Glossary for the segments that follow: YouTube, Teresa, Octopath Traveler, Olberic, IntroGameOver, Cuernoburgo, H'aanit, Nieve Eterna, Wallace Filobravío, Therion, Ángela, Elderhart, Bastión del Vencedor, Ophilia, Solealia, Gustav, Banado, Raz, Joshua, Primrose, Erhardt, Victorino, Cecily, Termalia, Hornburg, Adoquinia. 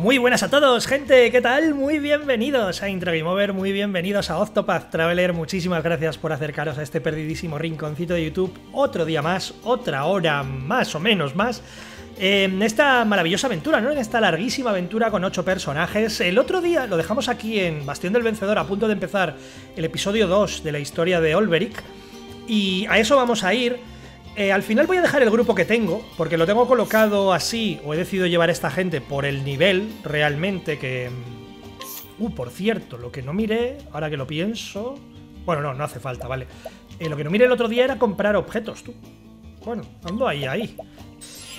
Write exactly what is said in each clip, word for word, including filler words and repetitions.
Muy buenas a todos, gente, ¿qué tal? Muy bienvenidos a IntroGameOver, muy bienvenidos a Octopath Traveler, muchísimas gracias por acercaros a este perdidísimo rinconcito de YouTube, otro día más, otra hora más o menos más, en esta maravillosa aventura, ¿no? En esta larguísima aventura con ocho personajes. El otro día lo dejamos aquí en Bastión del Vencedor, a punto de empezar el episodio dos de la historia de Olberic, y a eso vamos a ir. Eh, al final voy a dejar el grupo que tengo, porque lo tengo colocado así, o he decidido llevar a esta gente por el nivel, realmente, que... Uh, por cierto, lo que no miré, ahora que lo pienso... Bueno, no, no hace falta, vale. Eh, lo que no miré el otro día era comprar objetos, tú. Bueno, ando ahí, ahí.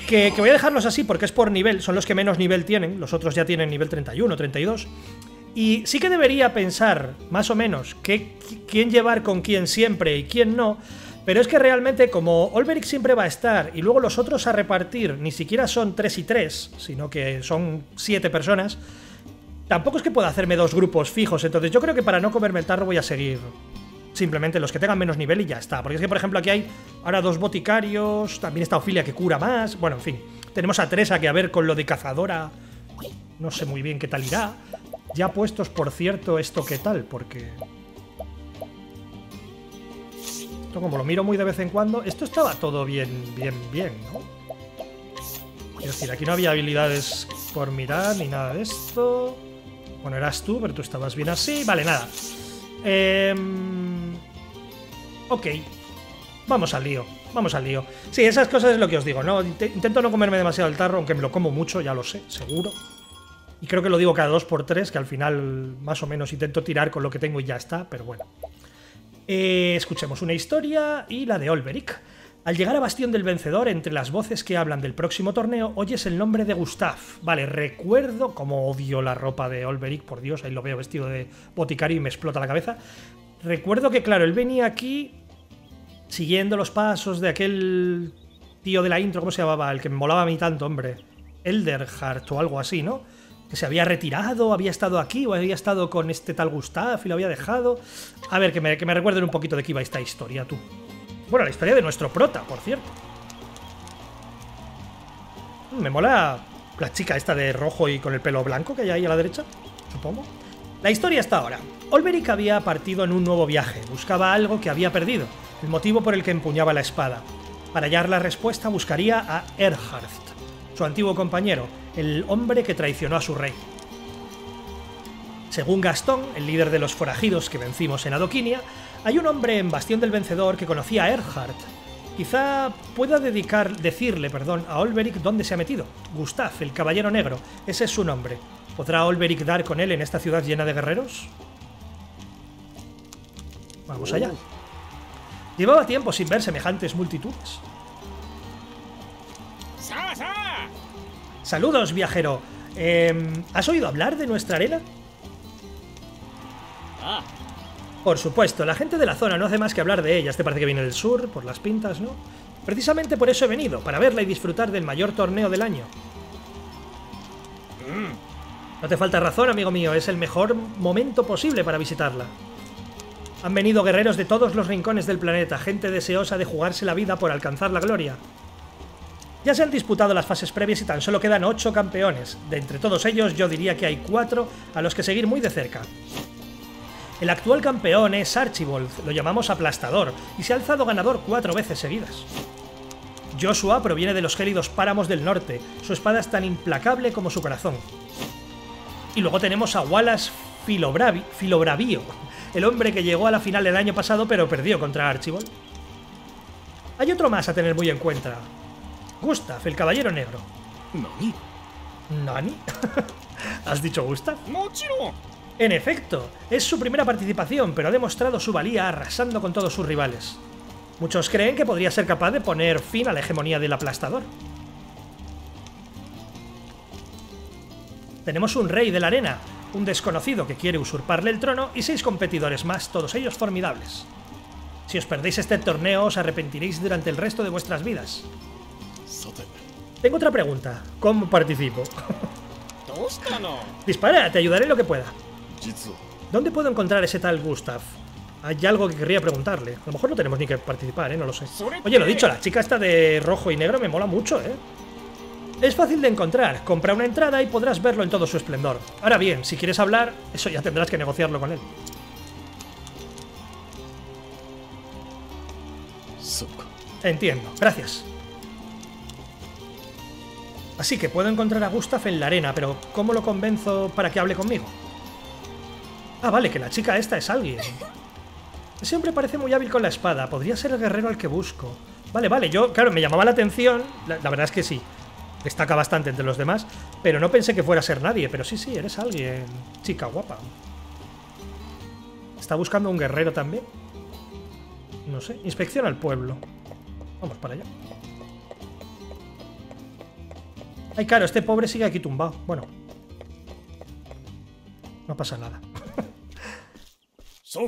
Que, que voy a dejarlos así, porque es por nivel, son los que menos nivel tienen, los otros ya tienen nivel treinta y uno, treinta y dos. Y sí que debería pensar, más o menos, que, quién llevar con quién siempre y quién no... Pero es que realmente, como Olberic siempre va a estar y luego los otros a repartir ni siquiera son tres y tres, sino que son siete personas, tampoco es que pueda hacerme dos grupos fijos. Entonces yo creo que para no comerme el tarro voy a seguir simplemente los que tengan menos nivel y ya está. Porque es que, por ejemplo, aquí hay ahora dos boticarios, también está Ophilia que cura más, bueno, en fin. Tenemos a Teresa que, a ver, con lo de cazadora, no sé muy bien qué tal irá. Ya puestos, por cierto, esto qué tal, porque... como lo miro muy de vez en cuando, esto estaba todo bien, bien, bien, ¿no? Es decir, aquí no había habilidades por mirar ni nada de esto. Bueno, eras tú, pero tú estabas bien así. Vale, nada. Eh... Ok. Vamos al lío, vamos al lío. Sí, esas cosas es lo que os digo, ¿no? Intento no comerme demasiado el tarro, aunque me lo como mucho, ya lo sé, seguro. Y creo que lo digo cada dos por tres, que al final más o menos intento tirar con lo que tengo y ya está, pero bueno. Eh, escuchemos una historia y la de Olberic. Al llegar a Bastión del Vencedor, entre las voces que hablan del próximo torneo, oyes el nombre de Gustav. Vale, recuerdo cómo odio la ropa de Olberic, por Dios, ahí lo veo vestido de boticario y me explota la cabeza. Recuerdo que, claro, él venía aquí siguiendo los pasos de aquel tío de la intro, ¿cómo se llamaba? El que me molaba a mí tanto, hombre. Elderhart o algo así, ¿no? Que se había retirado, había estado aquí o había estado con este tal Gustav y lo había dejado. A ver, que me, que me recuerden un poquito de qué iba esta historia, tú. Bueno, la historia de nuestro prota, por cierto. Me mola la chica esta de rojo y con el pelo blanco que hay ahí a la derecha, supongo. La historia está ahora. Olberic había partido en un nuevo viaje. Buscaba algo que había perdido, el motivo por el que empuñaba la espada. Para hallar la respuesta buscaría a Erhardt, su antiguo compañero, el hombre que traicionó a su rey. Según Gastón, el líder de los forajidos que vencimos en Adoquinia, hay un hombre en Bastión del Vencedor que conocía a Erhardt. Quizá pueda dedicar, decirle perdón, a Olberic dónde se ha metido. Gustav, el caballero negro, ese es su nombre. ¿Podrá Olberic dar con él en esta ciudad llena de guerreros? Vamos allá. Llevaba tiempo sin ver semejantes multitudes. Saludos, viajero. Eh, ¿Has oído hablar de nuestra arena? Ah. Por supuesto, la gente de la zona no hace más que hablar de ella. Este parece que viene del sur, por las pintas, ¿no? Precisamente por eso he venido, para verla y disfrutar del mayor torneo del año. Mm. No te falta razón, amigo mío. Es el mejor momento posible para visitarla. Han venido guerreros de todos los rincones del planeta, gente deseosa de jugarse la vida por alcanzar la gloria. Ya se han disputado las fases previas y tan solo quedan ocho campeones. De entre todos ellos, yo diría que hay cuatro a los que seguir muy de cerca. El actual campeón es Archibald, lo llamamos aplastador, y se ha alzado ganador cuatro veces seguidas. Joshua proviene de los gélidos páramos del norte, su espada es tan implacable como su corazón. Y luego tenemos a Wallace Filobravío, el hombre que llegó a la final del año pasado pero perdió contra Archibald. Hay otro más a tener muy en cuenta. Gustav, el caballero negro. ¿Nani? ¿Nani? ¿Has dicho Gustav? En efecto, es su primera participación, pero ha demostrado su valía arrasando con todos sus rivales. Muchos creen que podría ser capaz de poner fin a la hegemonía del aplastador. Tenemos un rey de la arena, un desconocido que quiere usurparle el trono y seis competidores más, todos ellos formidables. Si os perdéis este torneo, os arrepentiréis durante el resto de vuestras vidas. Tengo otra pregunta. ¿Cómo participo? Dispara, te ayudaré en lo que pueda. ¿Dónde puedo encontrar ese tal Gustav? Hay algo que querría preguntarle. A lo mejor no tenemos ni que participar, ¿eh? No lo sé. Oye, lo dicho, la chica esta de rojo y negro me mola mucho, ¿eh? Es fácil de encontrar, compra una entrada y podrás verlo en todo su esplendor. Ahora bien, si quieres hablar, eso ya tendrás que negociarlo con él. Entiendo, gracias. Así que puedo encontrar a Gustav en la arena, pero ¿cómo lo convenzo para que hable conmigo? Ah, vale, que la chica esta es alguien. Siempre parece muy hábil con la espada. Podría ser el guerrero al que busco. Vale, vale, yo, claro, me llamaba la atención. La, la verdad es que sí. Destaca bastante entre los demás. Pero no pensé que fuera a ser nadie. Pero sí, sí, eres alguien. Chica guapa. ¿Está buscando un guerrero también? No sé. Inspección al pueblo. Vamos para allá. Ay, claro, este pobre sigue aquí tumbado. Bueno. No pasa nada. ¿De ご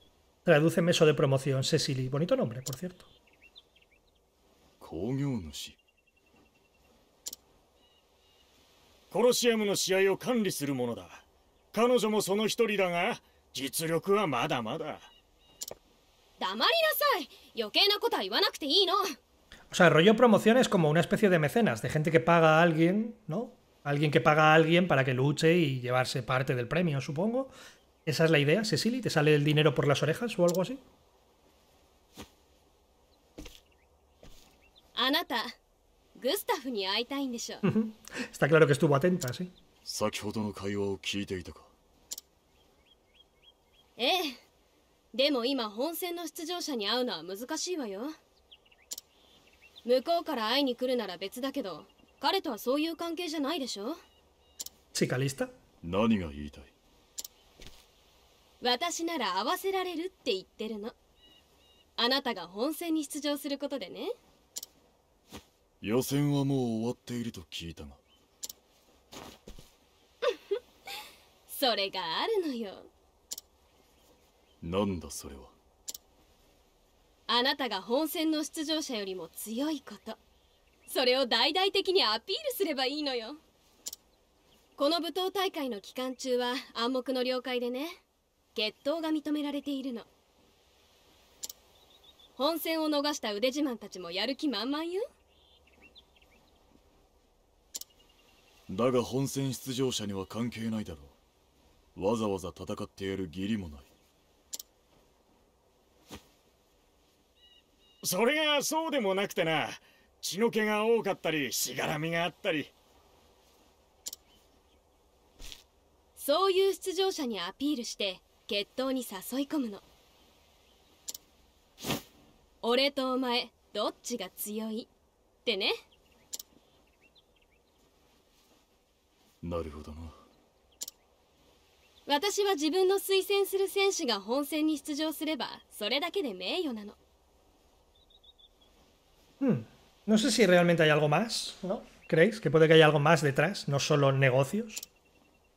Tradúceme eso de promoción, Cecily. Bonito nombre, por cierto. 工業主。 コロシアムの試合を管理するものだ。彼女もその一人だが、実力はまだまだ。黙りなさい。余計なことは言わなくていいの。O sea, rollo promoción es como una especie de mecenas, de gente que paga a alguien, ¿no? Alguien que paga a alguien para que luche y llevarse parte del premio, supongo. Esa es la idea, Cecily. ¿Te sale el dinero por las orejas o algo así? あなた Gustav ni hay tan de show. Está claro que estuvo atenta, sí. Eh, demo ima honsen no shutujōsha ni aou no wa muzukashii wa yo. Mukou kara ai ni kuru nara betsu da kedo, kare to wa sou iu kankei ja nai de shou. Chica lista. Nani ga iitai? Watashi nara awaserareru tte itteru no. Anata ga honsen ni shutujō suru koto de ne. 予選はもう終わっていると聞いたが。それがあるのよ。なんだそれは。あなたが本戦の出場者よりも強いこと。それを大々的にアピールすればいいのよ。この舞踏大会の期間中は暗黙の了解でね、決闘が認められているの。本戦を逃した腕自慢たちもやる気満々よ。 だが本戦出場者には関係ないだろう。わざわざ戦ってやる義理もない。それがそうでもなくてな。血の気が多かったり、しがらみがあったり。そういう出場者にアピールして決闘に誘い込むの。俺とお前、どっちが強いってね。 なるほどな。私は自分の推薦する選手が本戦に出場すれば、それだけで名誉なの。Hmm. No sé si realmente hay algo más, ¿no? ¿Creéis que puede que haya algo más detrás, no solo negocios?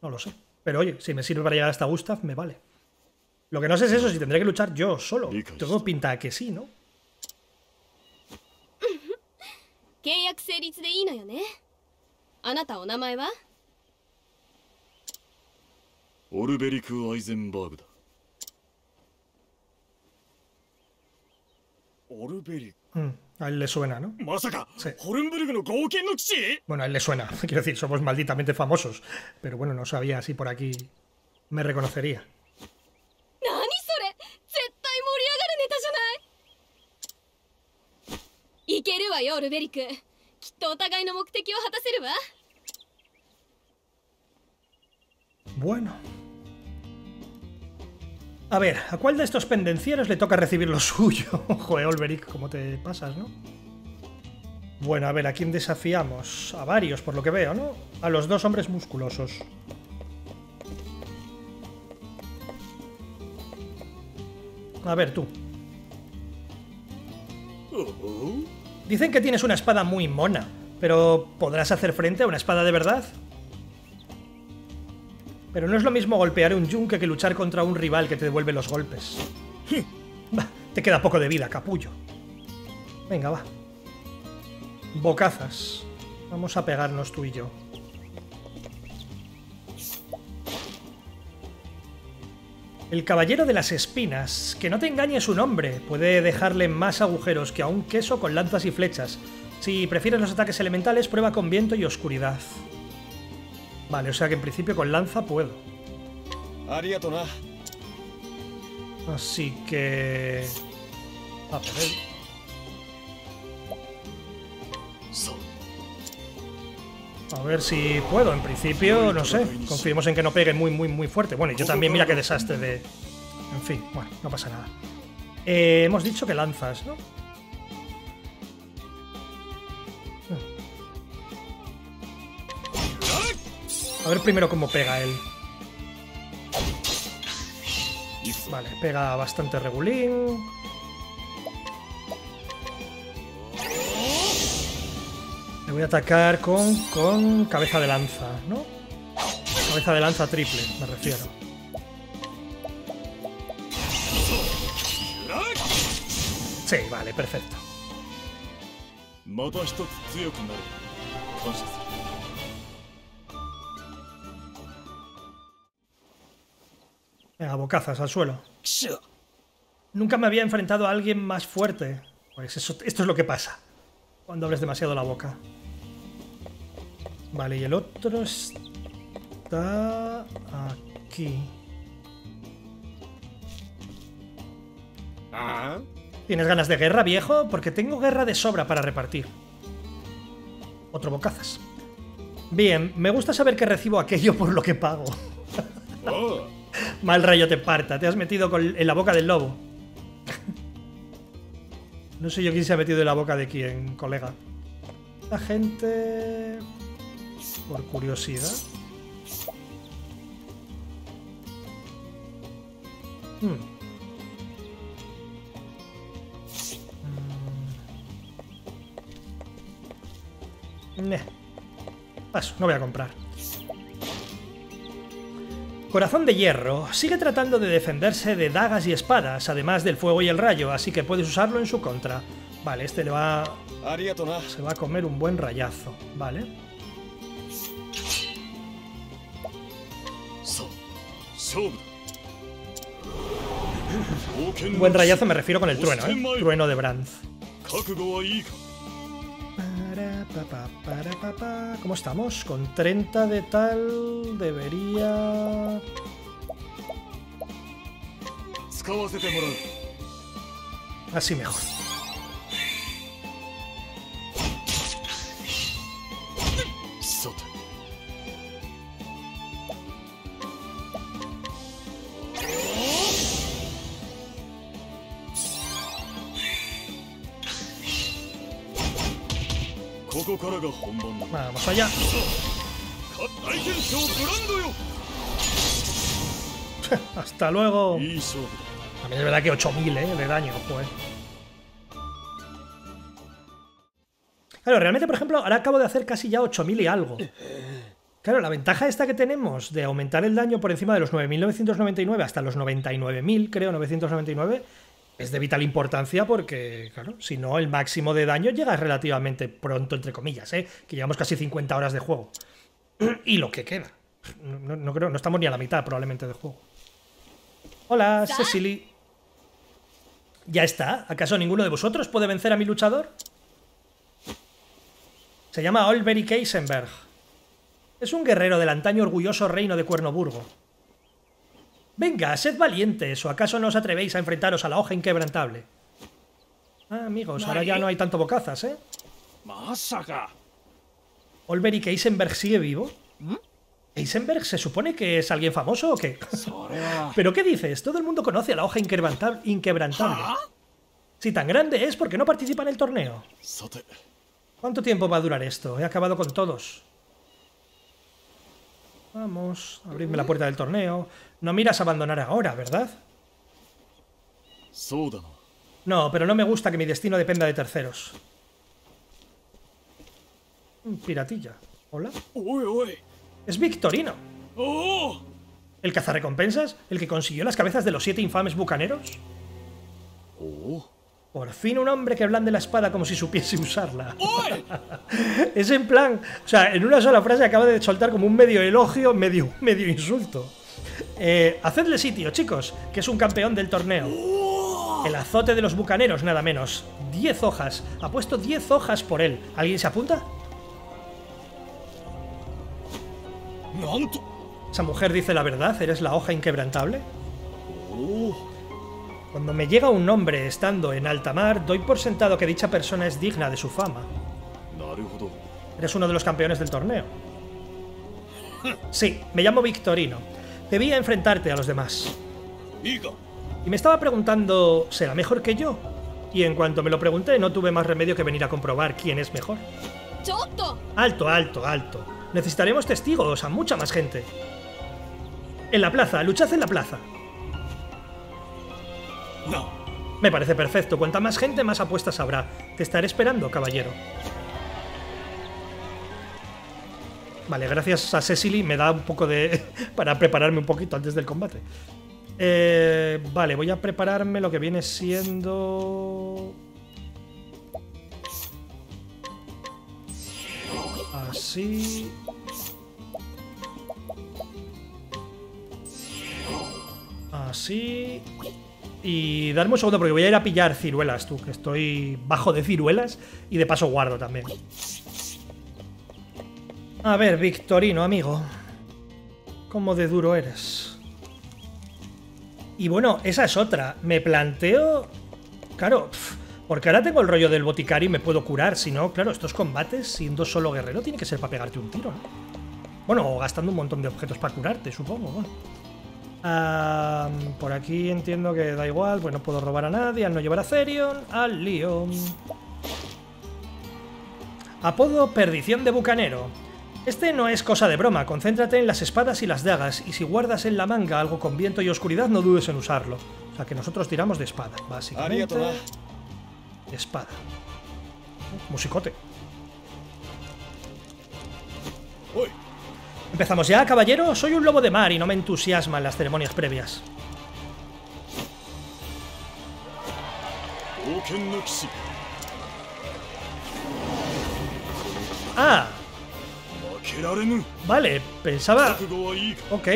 No lo sé. Pero oye, si me sirve para llegar hasta Gustav, me vale. Lo que no sé es eso, si tendré que luchar yo solo. Todo pinta a que sí, ¿no? 契約成立でいいのよね。あなたお名前は? Olberic Eisenberg. Olberic. A él le suena, ¿no? Sí. Bueno, a él le suena. Quiero decir, somos malditamente famosos. Pero bueno, no sabía si por aquí me reconocería. Bueno. A ver, ¿a cuál de estos pendencieros le toca recibir lo suyo? Joder, Olberic, ¿cómo te pasas, no? Bueno, a ver, ¿a quién desafiamos? A varios, por lo que veo, ¿no? A los dos hombres musculosos. A ver, tú. Dicen que tienes una espada muy mona, pero ¿podrás hacer frente a una espada de verdad? Pero no es lo mismo golpear un yunque que luchar contra un rival que te devuelve los golpes. Te queda poco de vida, capullo. Venga, va. Bocazas. Vamos a pegarnos tú y yo. El caballero de las espinas. Que no te engañe su nombre. Puede dejarle más agujeros que a un queso con lanzas y flechas. Si prefieres los ataques elementales, prueba con viento y oscuridad. Vale, o sea que en principio con lanza puedo. Así que... a por él. A ver si puedo, en principio, no sé. Confiemos en que no pegue muy, muy, muy fuerte. Bueno, y yo también, mira qué desastre de... En fin, bueno, no pasa nada. Eh, hemos dicho que lanzas, ¿no? A ver primero cómo pega él. Vale, pega bastante regulín. Le voy a atacar con, con cabeza de lanza, ¿no? Cabeza de lanza triple, me refiero. Sí, vale, perfecto. Venga, bocazas al suelo. Nunca me había enfrentado a alguien más fuerte. Pues eso, esto es lo que pasa cuando abres demasiado la boca. Vale, y el otro está aquí. ¿Ah? ¿Tienes ganas de guerra, viejo? Porque tengo guerra de sobra para repartir. Otro bocazas. Bien, me gusta saber que recibo aquello por lo que pago. Oh. Mal rayo te parta, te has metido con, en la boca del lobo. No sé yo quién se ha metido en la boca de quién, colega. La gente... por curiosidad. Hmm. Hmm. Nah. Paso, no voy a comprar. Corazón de hierro. Sigue tratando de defenderse de dagas y espadas, además del fuego y el rayo, así que puedes usarlo en su contra. Vale, este le va... se va a comer un buen rayazo, vale. Un buen rayazo me refiero con el trueno, ¿eh? Trueno de Branz. ¿Cómo estamos? Con treinta de tal debería... así mejor. Vamos allá. Hasta luego. También es verdad que ocho mil, ¿eh? De daño, pues. Claro, realmente, por ejemplo, ahora acabo de hacer casi ya ocho mil y algo. Claro, la ventaja esta que tenemos de aumentar el daño por encima de los nueve mil novecientos noventa y nueve hasta los noventa y nueve mil, creo, novecientos noventa y nueve... es de vital importancia porque, claro, si no, el máximo de daño llega relativamente pronto, entre comillas, ¿eh? Que llevamos casi cincuenta horas de juego. Y lo que queda. No, no, creo, no estamos ni a la mitad, probablemente, del juego. Hola, Cecily. ¿Ya está? ¿Acaso ninguno de vosotros puede vencer a mi luchador? Se llama Olberic Eisenberg. Es un guerrero del antaño orgulloso reino de Cuernoburgo. Venga, sed valientes, ¿o acaso no os atrevéis a enfrentaros a la hoja inquebrantable? Ah, amigos, ahora ya no hay tanto bocazas, ¿eh? ¡Masaka! ¿Olberic Eisenberg sigue vivo? ¿Heisenberg se supone que es alguien famoso o qué? ¿Pero qué dices? Todo el mundo conoce a la hoja inquebrantable. Si tan grande es, ¿por qué no participa en el torneo? ¿Cuánto tiempo va a durar esto? He acabado con todos. Vamos, abridme la puerta del torneo. No miras a abandonar ahora, ¿verdad? No, pero no me gusta que mi destino dependa de terceros. Un piratilla. ¿Hola? Uy, uy. Es Victorino. Oh. ¿El cazarrecompensas? ¿El que consiguió las cabezas de los siete infames bucaneros? Oh. Por fin un hombre que blande la espada como si supiese usarla. Es en plan... O sea, en una sola frase acaba de soltar como un medio elogio, medio, medio insulto. Eh, hacedle sitio, chicos, que es un campeón del torneo. Oh. El azote de los bucaneros, nada menos. Diez hojas. Ha puesto diez hojas por él. ¿Alguien se apunta? Esa mujer dice la verdad, ¿eres la hoja inquebrantable? Cuando me llega un nombre estando en alta mar, doy por sentado que dicha persona es digna de su fama. Eres uno de los campeones del torneo. Sí, me llamo Victorino. Debía enfrentarte a los demás. Y me estaba preguntando, ¿será mejor que yo? Y en cuanto me lo pregunté, no tuve más remedio que venir a comprobar quién es mejor. Alto, alto, alto. Necesitaremos testigos, a mucha más gente. En la plaza, luchad en la plaza. No. Me parece perfecto. Cuanta más gente, más apuestas habrá. Te estaré esperando, caballero. Vale, gracias a Cecily me da un poco de... para prepararme un poquito antes del combate. Eh, vale, voy a prepararme lo que viene siendo... Así... Así... Y darme un segundo porque voy a ir a pillar ciruelas, tú, que estoy bajo de ciruelas y de paso guardo también. A ver, Victorino, amigo. ¿Cómo de duro eres? Y bueno, esa es otra. Me planteo... Claro... Pff. Porque ahora tengo el rollo del boticario y me puedo curar. Si no, claro, estos combates, siendo solo guerrero, tiene que ser para pegarte un tiro, ¿no? Bueno, o gastando un montón de objetos para curarte, supongo, bueno. Ah, por aquí entiendo que da igual, pues no puedo robar a nadie, al no llevar a Therion, al lío. Apodo Perdición de Bucanero. Este no es cosa de broma, concéntrate en las espadas y las dagas, y si guardas en la manga algo con viento y oscuridad, no dudes en usarlo. O sea que nosotros tiramos de espada, básicamente. Espada. Musicote. Uy. Empezamos ya, caballero. Soy un lobo de mar y no me entusiasman las ceremonias previas. Ah. Vale, pensaba... Ok.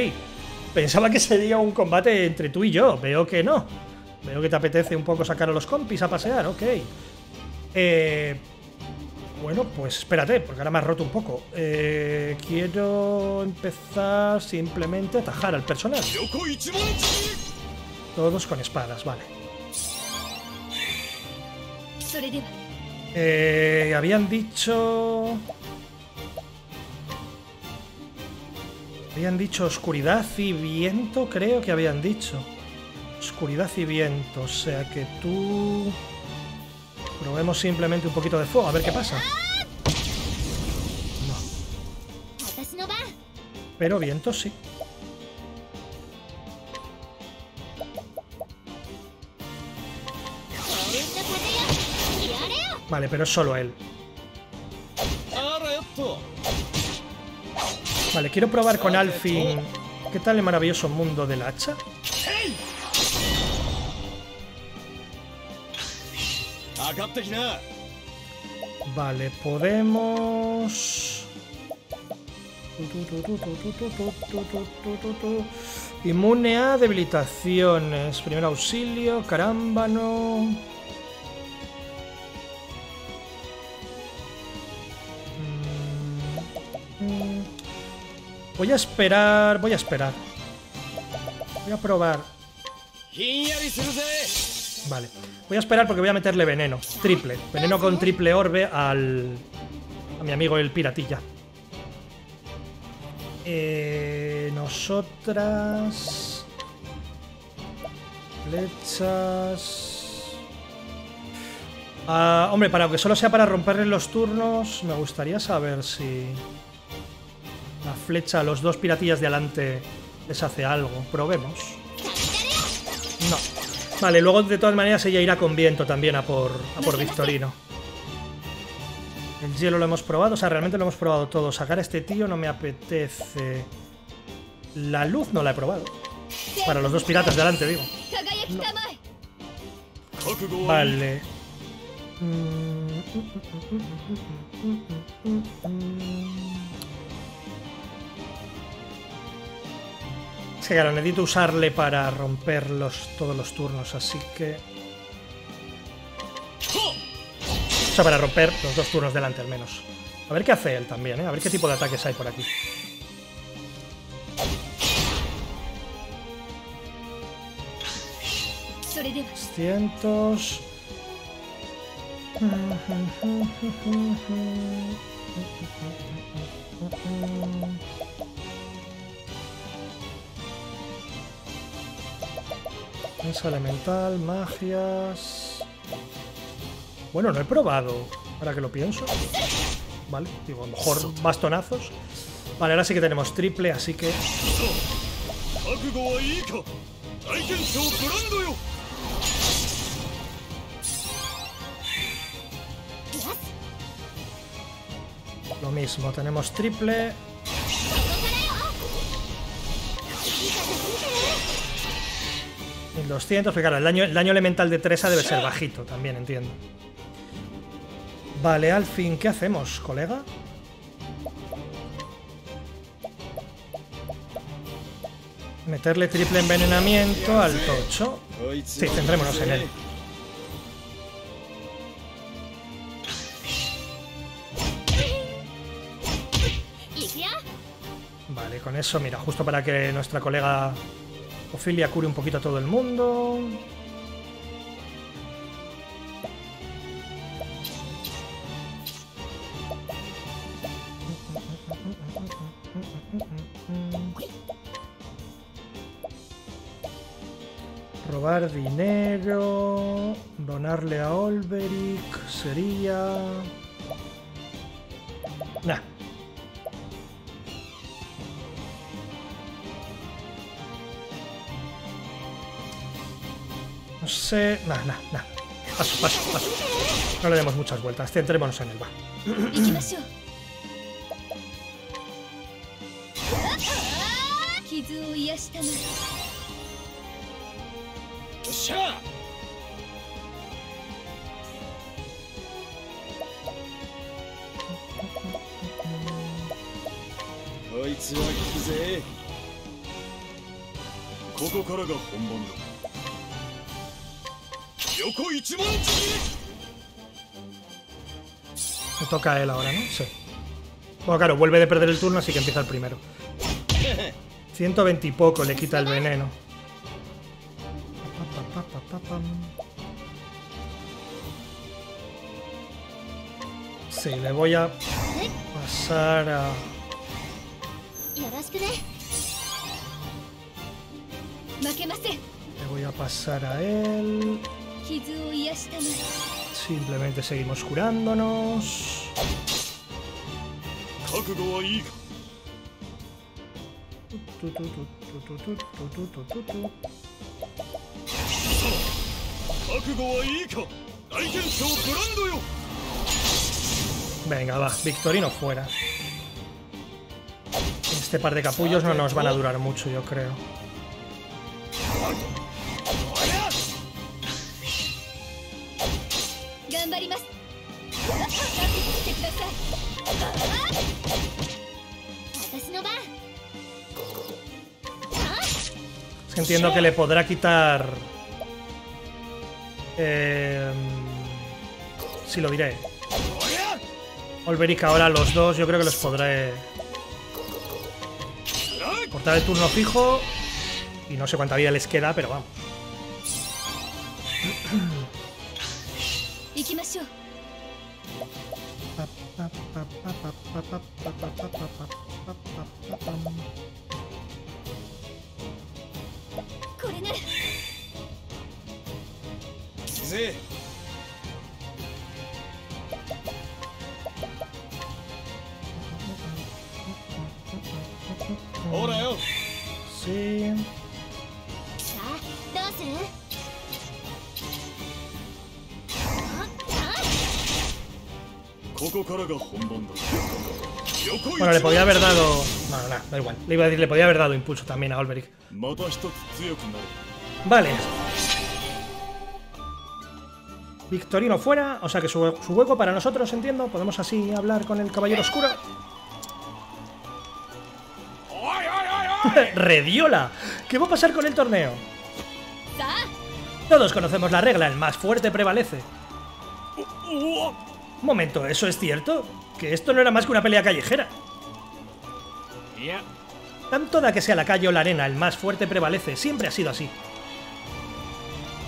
Pensaba que sería un combate entre tú y yo. Veo que no. Veo que te apetece un poco sacar a los compis a pasear, ok. Eh, bueno, pues espérate, porque ahora me has roto un poco. Eh, quiero empezar simplemente a atajar al personaje. Todos con espadas, vale. Eh, habían dicho... Habían dicho oscuridad y viento, creo que habían dicho. Oscuridad y viento, o sea que tú... Probemos simplemente un poquito de fuego, a ver qué pasa. No. Pero viento sí. Vale, pero es solo él. Vale, quiero probar con Alfyn. ¿Qué tal el maravilloso mundo del hacha? Vale, podemos... Inmune a debilitaciones. Primer auxilio, carámbano... Voy a esperar, voy a esperar. Voy a probar. Vale, voy a esperar porque voy a meterle veneno, triple, veneno con triple orbe al a mi amigo el piratilla. Eh, nosotras... Flechas... Ah, hombre, para que solo sea para romperle los turnos, me gustaría saber si... La flecha, los dos piratillas de adelante les hace algo. Probemos. No. Vale, luego de todas maneras ella irá con viento también a por, a por Victorino. El hielo lo hemos probado, o sea, realmente lo hemos probado todo. Sacar a este tío no me apetece. La luz no la he probado. Para los dos piratas de adelante, digo. No. Vale. Es que claro, necesito usarle para romper los, todos los turnos, así que... O sea, para romper los dos turnos delante al menos. A ver qué hace él también, ¿eh? A ver qué tipo de ataques hay por aquí. doscientos... Pensa elemental, magias... Bueno, no he probado, ahora que lo pienso. Vale, digo, a lo mejor bastonazos. Vale, ahora sí que tenemos triple, así que... Lo mismo, tenemos triple. mil doscientos, pero claro, el daño, el daño elemental de Teresa debe ser bajito, también entiendo. Vale, Alfyn, ¿qué hacemos, colega? Meterle triple envenenamiento al tocho. Sí, centrémonos en él. Vale, con eso, mira, justo para que nuestra colega Ophilia cure un poquito a todo el mundo. Robar dinero, donarle a Olberic sería... Nah. No sé... Nah, nah, nah. Paso, paso, paso. No le demos muchas vueltas. Centrémonos en él, va. Me toca a él ahora, ¿no? Sí. Bueno, claro, vuelve de perder el turno, así que empieza el primero. ciento veinte y poco le quita el veneno. Sí, le voy a pasar a... Le voy a pasar a él... Simplemente seguimos curándonos. Venga, va, Victorino fuera. Este par de capullos no nos van a durar mucho, yo creo. Entiendo que le podrá quitar... Eh, sí, lo diré. Olberic ahora a los dos, yo creo que los podré... Cortar el turno fijo. Y no sé cuánta vida les queda, pero vamos. Sí. Ahora yo. Sí. Bueno, le podía haber dado... No, no, no, da igual. Le iba a decir, le podía haber dado impulso también a Olberic. Vale. Victorino fuera. O sea que su, su hueco para nosotros, entiendo. Podemos así hablar con el caballero oscuro. ¡Rediola! ¿Qué va a pasar con el torneo? Todos conocemos la regla. El más fuerte prevalece. Un momento, ¿eso es cierto? Que esto no era más que una pelea callejera. Tanto da que sea la calle o la arena, el más fuerte prevalece. Siempre ha sido así.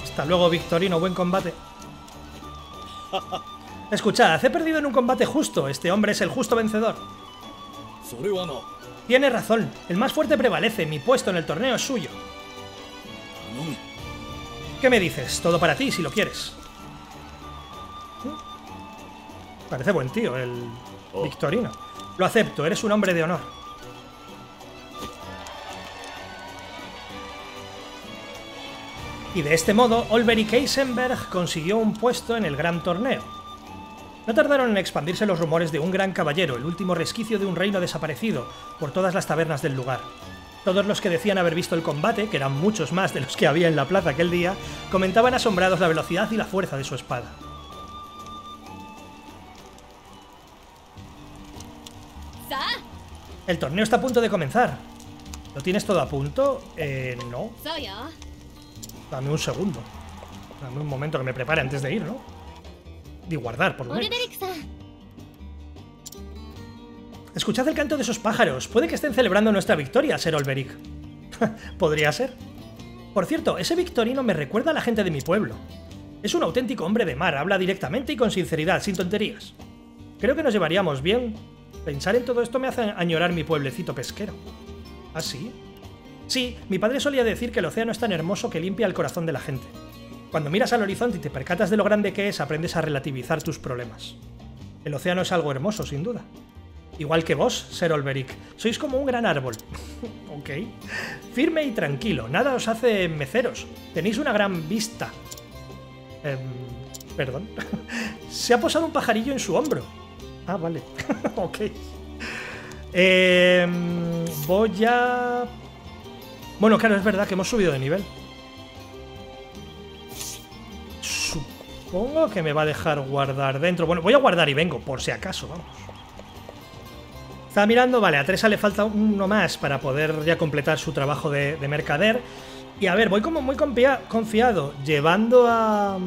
Hasta luego, Victorino. Buen combate. Escuchad, he perdido en un combate justo. Este hombre es el justo vencedor. Tiene razón. El más fuerte prevalece. Mi puesto en el torneo es suyo. ¿Qué me dices? Todo para ti, si lo quieres. Parece buen tío, el oh. Victorino. Lo acepto, eres un hombre de honor. Y de este modo, Olberic Eisenberg consiguió un puesto en el gran torneo. No tardaron en expandirse los rumores de un gran caballero, el último resquicio de un reino desaparecido, por todas las tabernas del lugar. Todos los que decían haber visto el combate, que eran muchos más de los que había en la plaza aquel día, comentaban asombrados la velocidad y la fuerza de su espada. El torneo está a punto de comenzar. ¿Lo tienes todo a punto? Eh, no. Dame un segundo. Dame un momento que me prepare antes de ir, ¿no? Y guardar, por lo menos. Escuchad el canto de esos pájaros. Puede que estén celebrando nuestra victoria, ser Olberic. Podría ser. Por cierto, ese Victorino me recuerda a la gente de mi pueblo. Es un auténtico hombre de mar. Habla directamente y con sinceridad, sin tonterías. Creo que nos llevaríamos bien. Pensar en todo esto me hace añorar mi pueblecito pesquero. ¿Ah, sí? Sí, mi padre solía decir que el océano es tan hermoso que limpia el corazón de la gente. Cuando miras al horizonte y te percatas de lo grande que es, aprendes a relativizar tus problemas. El océano es algo hermoso, sin duda. Igual que vos, ser Olberic. Sois como un gran árbol. Ok. Firme y tranquilo. Nada os hace meceros. Tenéis una gran vista. Eh, perdón. Se ha posado un pajarillo en su hombro. Ah, vale. Ok. Eh, voy a... Bueno, claro, es verdad que hemos subido de nivel. Supongo que me va a dejar guardar dentro. Bueno, voy a guardar y vengo, por si acaso, vamos. Estaba mirando, vale, a Teresa le falta uno más para poder ya completar su trabajo de, de mercader. Y a ver, voy como muy confiado, llevando a...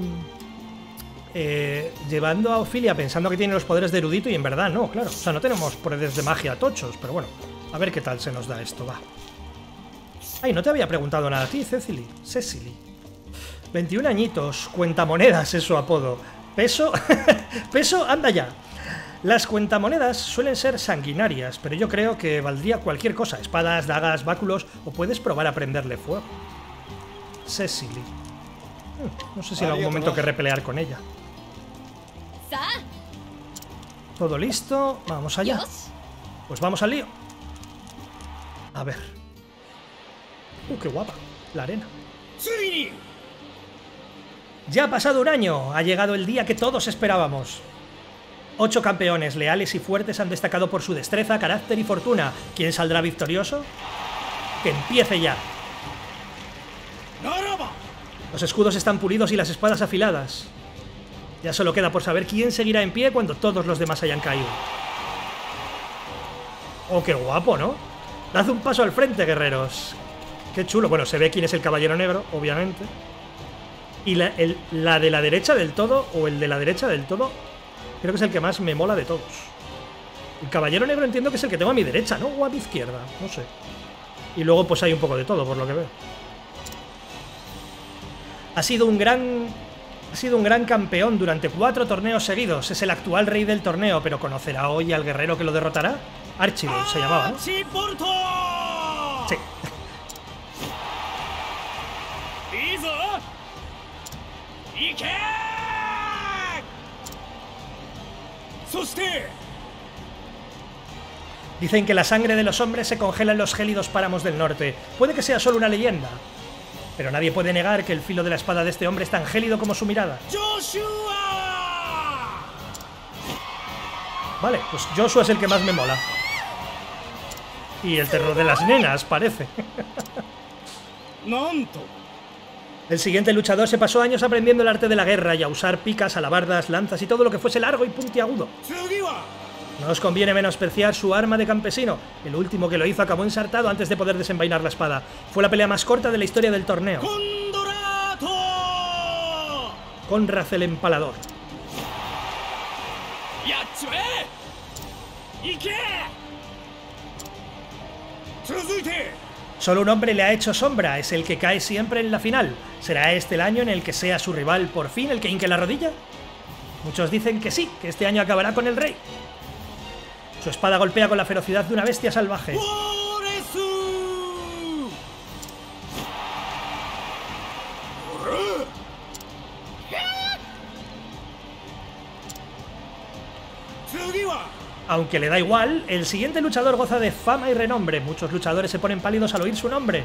Eh, llevando a Ophilia pensando que tiene los poderes de erudito y en verdad no, claro. O sea, no tenemos poderes de magia tochos, pero bueno. A ver qué tal se nos da esto, va. Ay, no te había preguntado nada a ti, Cecily. Cecily. veintiún añitos, cuentamonedas es su apodo. Peso, peso, anda ya. Las cuentamonedas suelen ser sanguinarias, pero yo creo que valdría cualquier cosa. Espadas, dagas, báculos, o puedes probar a prenderle fuego. Cecily. Hmm, no sé si en algún momento querré pelear con ella. Todo listo, vamos allá. Pues vamos al lío. A ver. Uh, qué guapa, la arena. ¡Sí! Ya ha pasado un año, ha llegado el día que todos esperábamos. Ocho campeones leales y fuertes han destacado por su destreza, carácter y fortuna. ¿Quién saldrá victorioso? ¡Que empiece ya! Los escudos están pulidos y las espadas afiladas. Ya solo queda por saber quién seguirá en pie cuando todos los demás hayan caído. ¡Oh, qué guapo!, ¿no? ¡Dad un paso al frente, guerreros! ¡Qué chulo! Bueno, se ve quién es el caballero negro, obviamente. Y la, el, la de la derecha del todo, o el de la derecha del todo, creo que es el que más me mola de todos. El caballero negro entiendo que es el que tengo a mi derecha, ¿no? O a mi izquierda, no sé. Y luego pues hay un poco de todo, por lo que veo. Ha sido un gran... Ha sido un gran campeón durante cuatro torneos seguidos. Es el actual rey del torneo, pero ¿conocerá hoy al guerrero que lo derrotará? Archibald se llamaba, ¿no? Sí. Dicen que la sangre de los hombres se congela en los gélidos páramos del norte. Puede que sea solo una leyenda, pero nadie puede negar que el filo de la espada de este hombre es tan gélido como su mirada. ¡Joshua! Vale, pues Joshua es el que más me mola. Y el terror de las nenas, parece. El siguiente luchador se pasó años aprendiendo el arte de la guerra y a usar picas, alabardas, lanzas y todo lo que fuese largo y puntiagudo. No os conviene menospreciar su arma de campesino. El último que lo hizo acabó ensartado antes de poder desenvainar la espada. Fue la pelea más corta de la historia del torneo. Con Raz el empalador. Solo un hombre le ha hecho sombra, es el que cae siempre en la final. ¿Será este el año en el que sea su rival por fin el que hinque la rodilla? Muchos dicen que sí, que este año acabará con el rey. Su espada golpea con la ferocidad de una bestia salvaje. Aunque le da igual, el siguiente luchador goza de fama y renombre. Muchos luchadores se ponen pálidos al oír su nombre.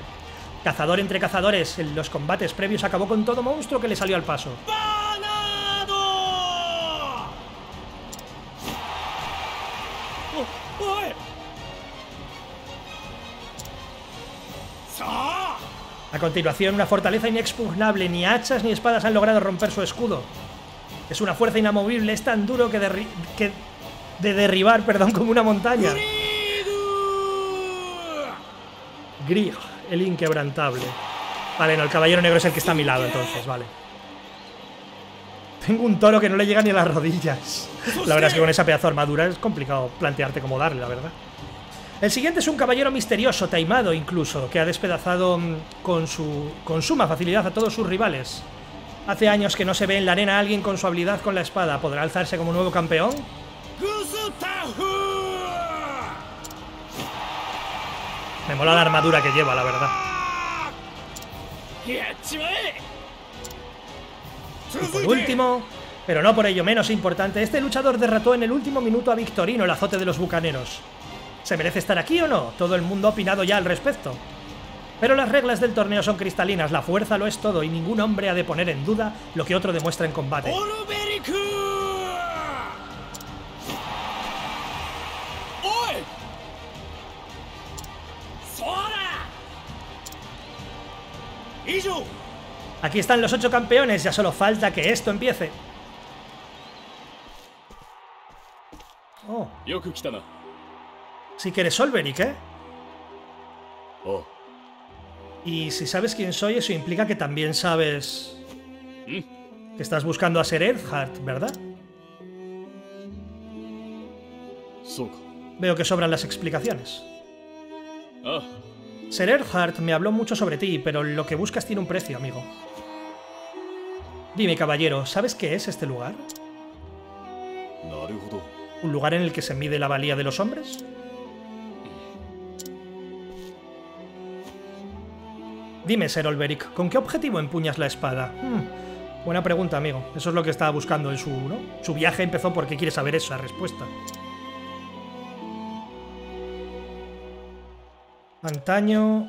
Cazador entre cazadores, en los combates previos acabó con todo monstruo que le salió al paso. ¡Banado! Oh, oh, eh. A continuación, una fortaleza inexpugnable. Ni hachas ni espadas han logrado romper su escudo. Es una fuerza inamovible, es tan duro que... derri que De derribar, perdón, como una montaña. Grío, el inquebrantable. Vale, no, el caballero negro es el que está a mi lado, entonces, vale. Tengo un toro que no le llega ni a las rodillas. La verdad es que con esa pedazo de armadura es complicado plantearte cómo darle, la verdad. El siguiente es un caballero misterioso, taimado incluso, que ha despedazado con, su, con suma facilidad a todos sus rivales. Hace años que no se ve en la arena a alguien con su habilidad con la espada. ¿Podrá alzarse como nuevo campeón? Me mola la armadura que lleva, la verdad. Y por último, pero no por ello menos importante, este luchador derrotó en el último minuto a Victorino, el azote de los bucaneros. ¿Se merece estar aquí o no? Todo el mundo ha opinado ya al respecto. Pero las reglas del torneo son cristalinas, la fuerza lo es todo y ningún hombre ha de poner en duda lo que otro demuestra en combate. ¡Olberic! Aquí están los ocho campeones, ya solo falta que esto empiece. Oh. Sí que eres Olberic, ¿eh? Oh. Y si sabes quién soy, eso implica que también sabes... que estás buscando a ser Erhardt, ¿verdad? So. Veo que sobran las explicaciones. Ah. Ser Elderhart me habló mucho sobre ti, pero lo que buscas tiene un precio, amigo. Dime, caballero, ¿sabes qué es este lugar? ¿Un lugar en el que se mide la valía de los hombres? Dime, Ser Olberic, ¿con qué objetivo empuñas la espada? Hmm, buena pregunta, amigo. Eso es lo que estaba buscando en su... ¿no? Su viaje empezó porque quiere saber esa respuesta. Antaño,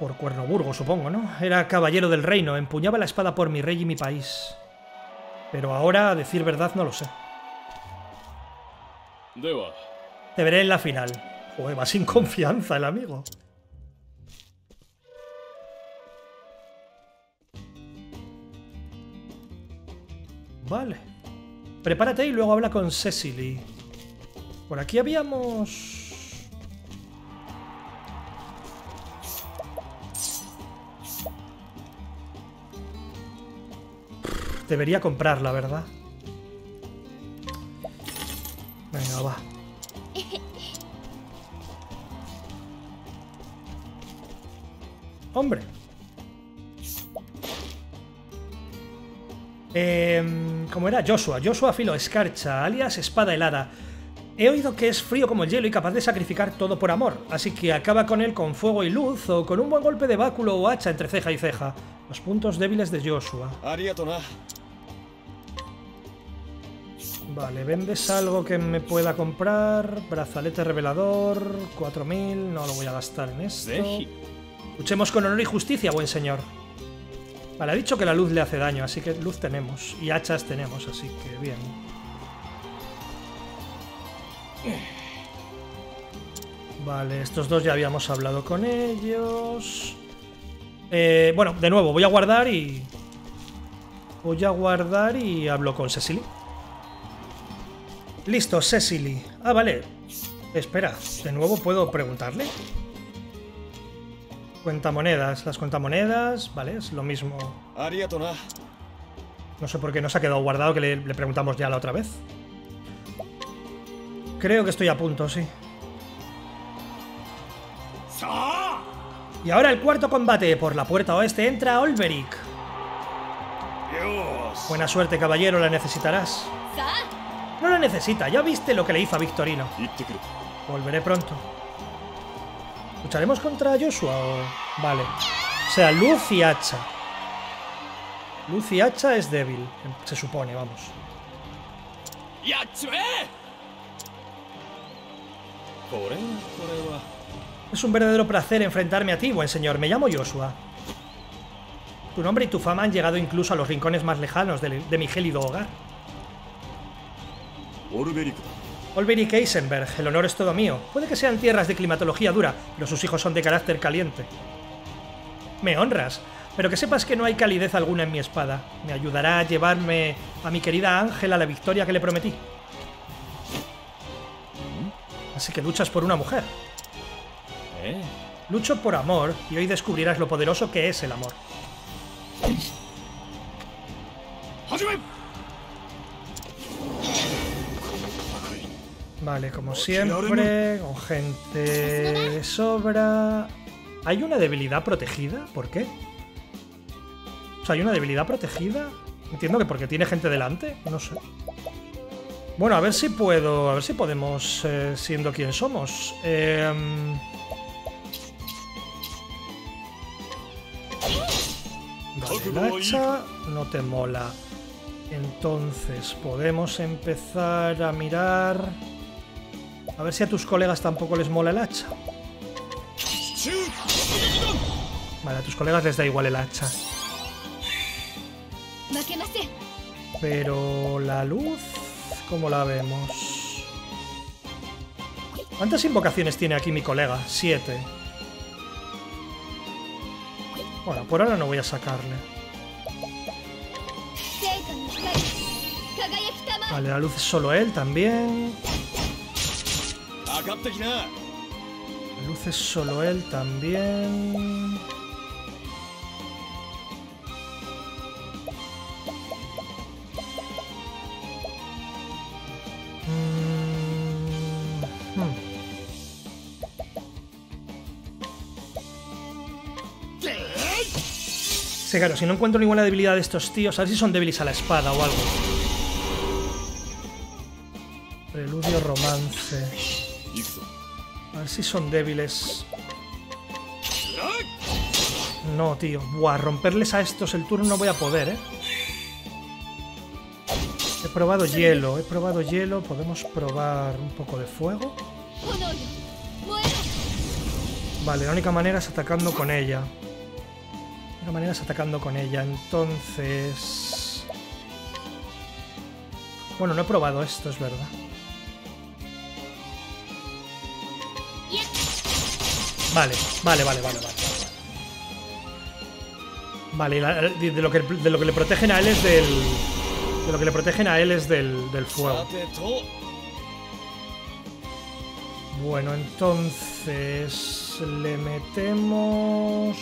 por Cuernoburgo, supongo, ¿no? Era caballero del reino, empuñaba la espada por mi rey y mi país. Pero ahora, a decir verdad, no lo sé. Deba. Te veré en la final. Joder, va sin confianza el amigo. Vale. Prepárate y luego habla con Cecily. Por aquí habíamos... Debería comprarla, ¿verdad? Venga, va. Hombre. Eh, ¿Cómo era? Joshua. Joshua Filo Escarcha, alias Espada Helada. He oído que es frío como el hielo y capaz de sacrificar todo por amor, así que acaba con él con fuego y luz o con un buen golpe de báculo o hacha entre ceja y ceja. Los puntos débiles de Joshua. Vale, ¿vendes algo que me pueda comprar? Brazalete revelador, cuatro mil, no lo voy a gastar en esto. Luchemos con honor y justicia, buen señor. Vale, ha dicho que la luz le hace daño, así que luz tenemos. Y hachas tenemos, así que bien. Vale, estos dos ya habíamos hablado con ellos. Eh, bueno, de nuevo, voy a guardar y... Voy a guardar y hablo con Cecily. Listo, Cecily. Ah, vale. Espera, de nuevo puedo preguntarle. Cuentamonedas, las cuentamonedas, vale, es lo mismo. No sé por qué nos ha quedado guardado que le, le preguntamos ya la otra vez. Creo que estoy a punto, sí. Y ahora el cuarto combate. Por la puerta oeste entra Olberic. Buena suerte, caballero, la necesitarás. No la necesita, ya viste lo que le hizo a Victorino. Volveré pronto. ¿Lucharemos contra Joshua o...? Vale. O sea, luz y hacha. Luz y hacha es débil, se supone, vamos. Es un verdadero placer enfrentarme a ti, buen señor. Me llamo Joshua. Tu nombre y tu fama han llegado incluso a los rincones más lejanos de, de mi gélido hogar. Olberic. Olberic Eisenberg, el honor es todo mío. Puede que sean tierras de climatología dura, pero sus hijos son de carácter caliente. Me honras, pero que sepas que no hay calidez alguna en mi espada. Me ayudará a llevarme a mi querida Ángela la victoria que le prometí. Así que luchas por una mujer. Lucho por amor y hoy descubrirás lo poderoso que es el amor. Vale, como siempre, con gente de sobra. ¿Hay una debilidad protegida? ¿Por qué? O sea, ¿hay una debilidad protegida? Entiendo que porque tiene gente delante, no sé. Bueno, a ver si puedo, a ver si podemos, eh, siendo quien somos. Eh, vale, la hacha no te mola. Entonces, podemos empezar a mirar... A ver si a tus colegas tampoco les mola el hacha. Vale, a tus colegas les da igual el hacha. Pero la luz, ¿cómo la vemos? ¿Cuántas invocaciones tiene aquí mi colega? Siete. Bueno, por ahora no voy a sacarle. Vale, la luz es solo él también. La luz es solo él también. Mm. Hmm. Sí, claro, si no encuentro ninguna debilidad de estos tíos, a ver si son débiles a la espada o algo. Preludio romance. A ver si son débiles. No, tío. Buah, romperles a estos el turno no voy a poder, ¿eh? He probado hielo, he probado hielo. Podemos probar un poco de fuego. Vale, la única manera es atacando con ella. La única manera es atacando con ella. Entonces... Bueno, no he probado esto, es verdad. Vale, vale, vale, vale, vale. Vale, la, de, lo que, de lo que le protegen a él es del... De lo que le protegen a él es del, del fuego. Bueno, entonces... Le metemos...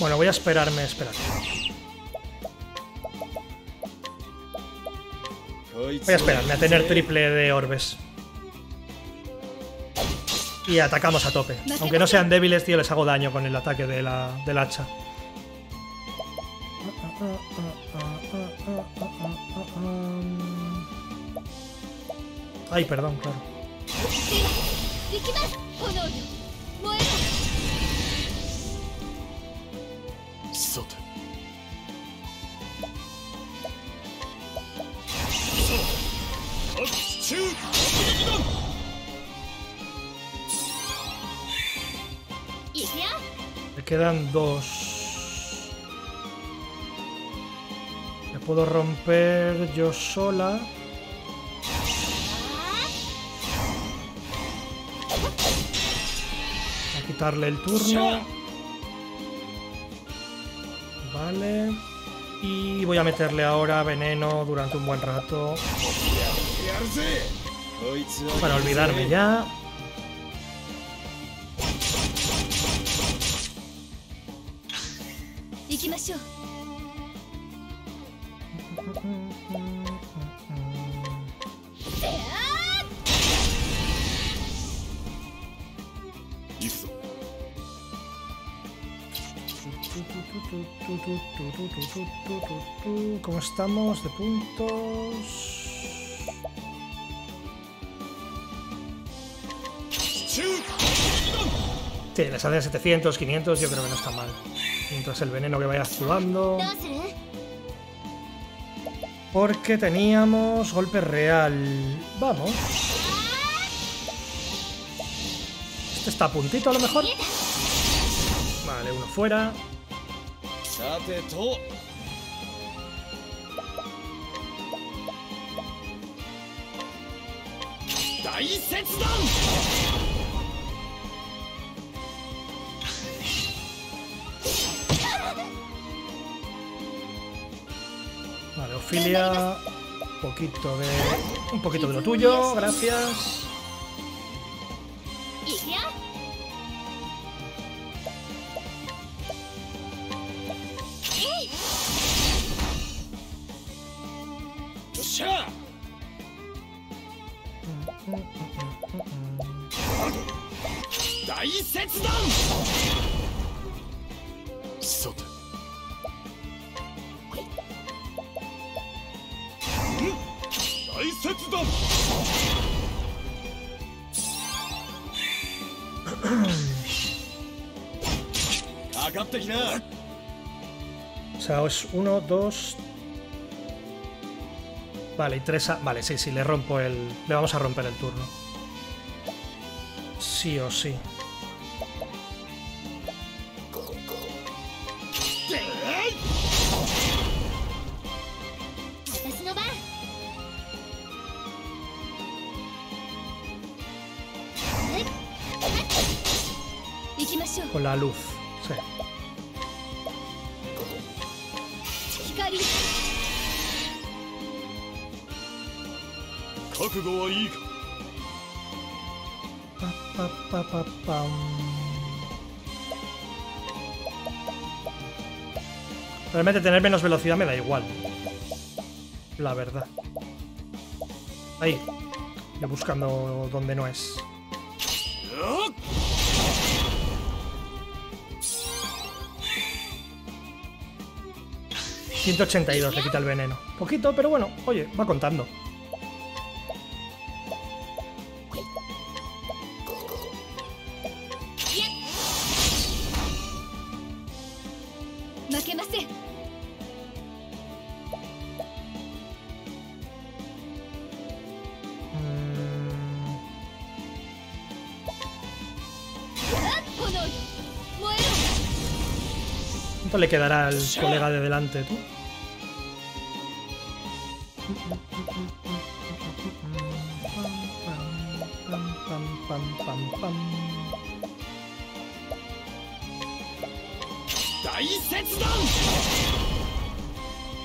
Bueno, voy a esperarme, espérate. Voy a esperarme a tener triple de orbes. Y atacamos a tope. Aunque no sean débiles, tío, les hago daño con el ataque de la, del hacha. Ay, perdón, claro. Me quedan dos. Me puedo romper yo sola. Voy a quitarle el turno. Vale. Y voy a meterle ahora veneno durante un buen rato. Para olvidarme ya. ¿Cómo estamos de puntos? Sí, les salen setecientos, quinientos, yo creo que no está mal. Mientras el veneno que vaya actuando. Porque teníamos golpe real. Vamos. Este está a puntito a lo mejor. Vale, uno fuera. Vale, Ophilia, un poquito de un poquito de lo tuyo, gracias. O sea, es uno, dos. Vale, y Teresa. Vale, sí, sí, le rompo el. Le vamos a romper el turno. Sí o sí. Con la luz, sí. Pa, pa, pa, pa, realmente tener menos velocidad me da igual, la verdad. Ahí, yo buscando donde no es. ciento ochenta y dos le quita el veneno. Poquito, pero bueno, oye, va contando. ¿Cuánto le quedará al colega de delante, tú?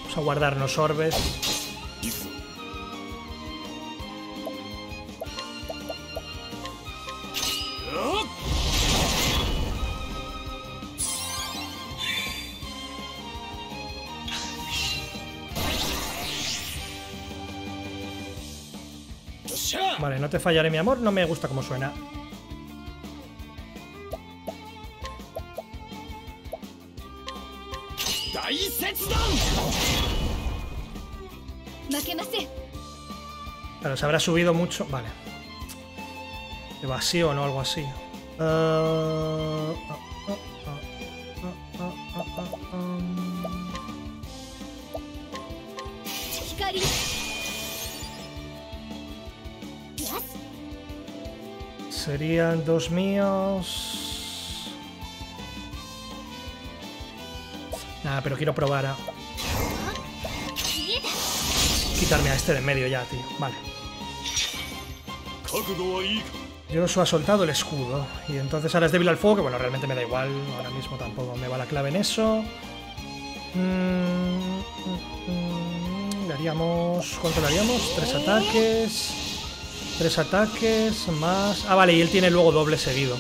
Vamos a guardarnos orbes. Vale, no te fallaré, mi amor. No me gusta cómo suena. Claro, se habrá subido mucho. Vale. Evasión o algo así. Uh... Serían dos míos. Nada, pero quiero probar a quitarme a este de en medio ya, tío. Vale. Joshua ha soltado el escudo. Y entonces ahora es débil al fuego, que bueno, realmente me da igual. Ahora mismo tampoco me va la clave en eso. Mm, mm, le haríamos... ¿Cuánto le haríamos? Tres ataques. Tres ataques más... Ah, vale, y él tiene luego doble seguido.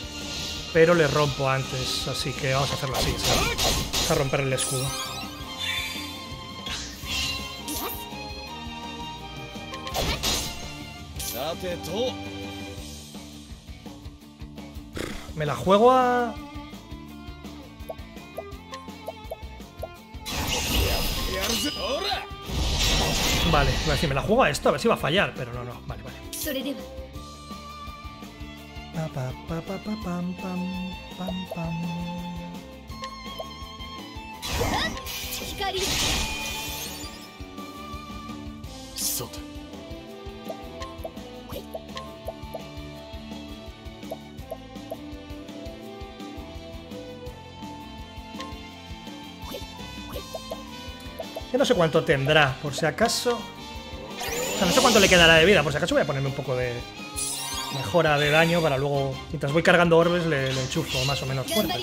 Pero le rompo antes, así que vamos a hacerlo así. ¿Sabes? Vamos a romper el escudo. Me la juego a... Vale, voy a decir, me la juego a esto, a ver si va a fallar, pero no, no, vale, vale. Yo no sé cuánto tendrá, por si acaso... O sea, no sé cuánto le quedará de vida, por si acaso voy a ponerme un poco de mejora de daño para luego, mientras voy cargando orbes, le, le enchufo más o menos fuerte.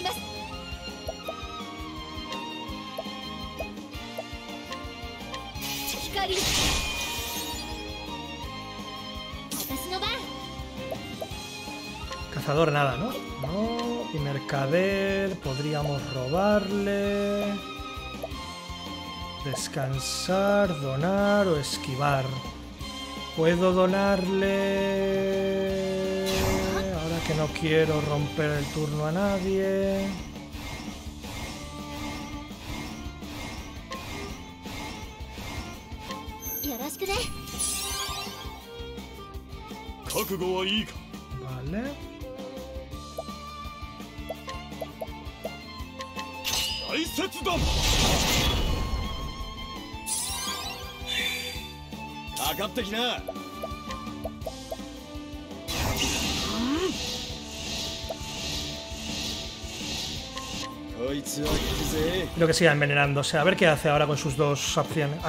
Cazador nada, ¿no? No, y mercader, podríamos robarle... Descansar, donar o esquivar. Puedo donarle... Ahora que no quiero romper el turno a nadie... Vale... Creo que siga envenenándose. A ver qué hace ahora con sus dos acciones.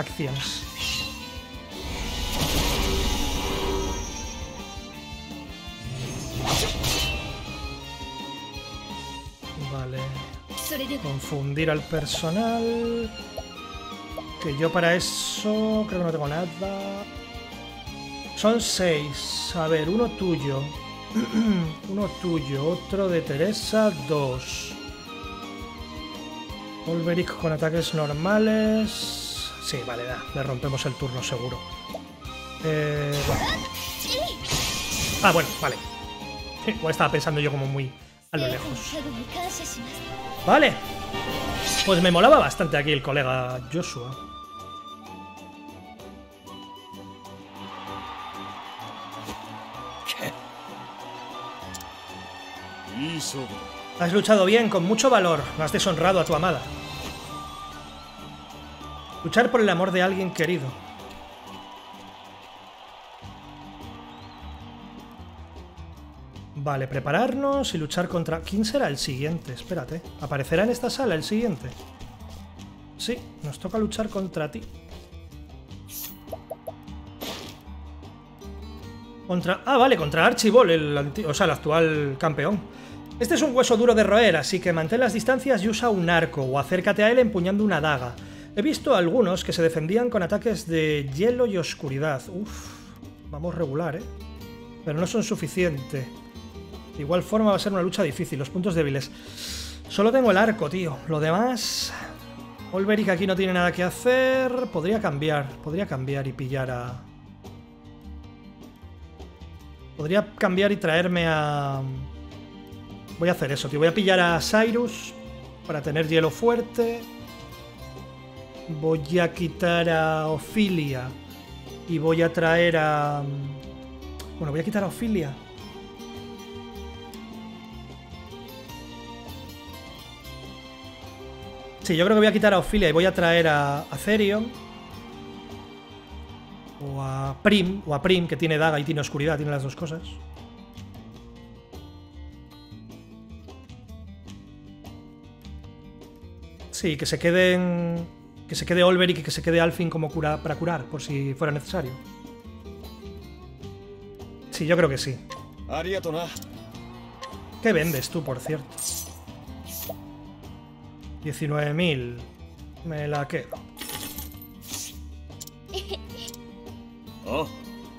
Vale. Confundir al personal. Que yo para eso creo que no tengo nada. Son seis. A ver, uno tuyo. Uno tuyo. Otro de Teresa. Dos. Olberic con ataques normales. Sí, vale, da. Le rompemos el turno seguro. Eh, bueno. Ah, bueno, vale. Igual estaba pensando yo como muy a lo lejos. Vale. Pues me molaba bastante aquí el colega Joshua. Has luchado bien, con mucho valor. No has deshonrado a tu amada. Luchar por el amor de alguien querido. Vale, prepararnos y luchar contra... ¿Quién será el siguiente? Espérate. ¿Aparecerá en esta sala el siguiente? Sí, nos toca luchar contra ti. Contra... Ah, vale, contra Archibald, el anti... o sea, el actual campeón. Este es un hueso duro de roer, así que mantén las distancias y usa un arco, o acércate a él empuñando una daga. He visto a algunos que se defendían con ataques de hielo y oscuridad. Uf, vamos regular, ¿eh? Pero no son suficientes. De igual forma va a ser una lucha difícil, los puntos débiles. Solo tengo el arco, tío. Lo demás... Olberic aquí no tiene nada que hacer. Podría cambiar, podría cambiar y pillar a... Podría cambiar y traerme a... Voy a hacer eso, tío. Voy a pillar a Cyrus para tener hielo fuerte. Voy a quitar a Ophilia y voy a traer a... Bueno, voy a quitar a Ophilia. Sí, yo creo que voy a quitar a Ophilia y voy a traer a, a Therion. O a Prim, o a Prim, que tiene daga y tiene oscuridad, tiene las dos cosas. Sí, que se queden... Que se quede Olberic y que se quede Alfyn como cura, para curar, por si fuera necesario. Sí, yo creo que sí. ¿Qué vendes tú, por cierto? diecinueve mil. Me la quedo. Oh.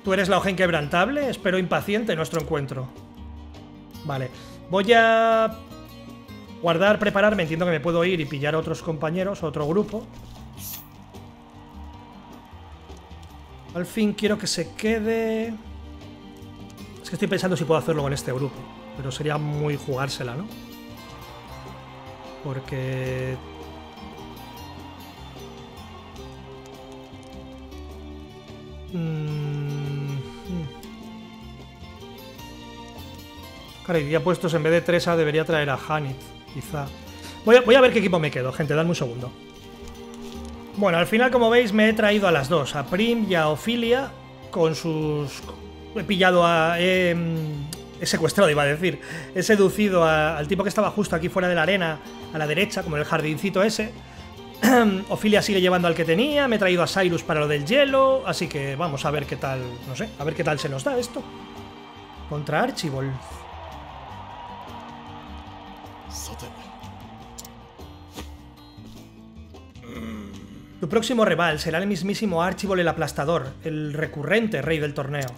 Tú eres la hoja inquebrantable. Espero impaciente nuestro encuentro. Vale. Voy a... Guardar, prepararme. Entiendo que me puedo ir y pillar a otros compañeros, otro grupo. Alfyn quiero que se quede... Es que estoy pensando si puedo hacerlo con este grupo. Pero sería muy jugársela, ¿no? Porque... Mm. Claro, iría puestos en vez de Teresa, debería traer a H'aanit, quizá. Voy a, voy a ver qué equipo me quedo, gente, dadme un segundo. Bueno, al final, como veis, me he traído a las dos, a Prim y a Ophilia, con sus... He pillado a... Eh, He secuestrado, iba a decir. He seducido a, al tipo que estaba justo aquí fuera de la arena, a la derecha, como en el jardincito ese. Ophilia sigue llevando al que tenía. Me he traído a Cyrus para lo del hielo. Así que vamos a ver qué tal... No sé, a ver qué tal se nos da esto. Contra Archibald. Tu próximo rival será el mismísimo Archibald el Aplastador, el recurrente rey del torneo.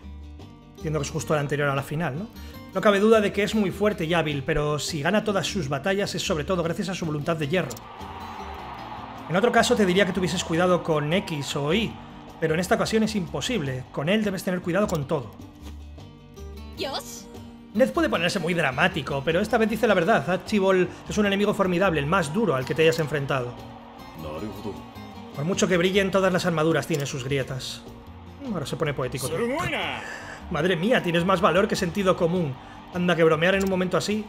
Entiendo que es justo el anterior a la final, ¿no? No cabe duda de que es muy fuerte y hábil, pero si gana todas sus batallas es sobre todo gracias a su voluntad de hierro. En otro caso te diría que tuvieses cuidado con X o Y, pero en esta ocasión es imposible. Con él debes tener cuidado con todo. Dios. Ned puede ponerse muy dramático, pero esta vez dice la verdad. Archibald es un enemigo formidable, el más duro al que te hayas enfrentado. Por mucho que brillen, todas las armaduras tienen sus grietas. Ahora se pone poético. Madre mía, tienes más valor que sentido común. Anda, que bromear en un momento así.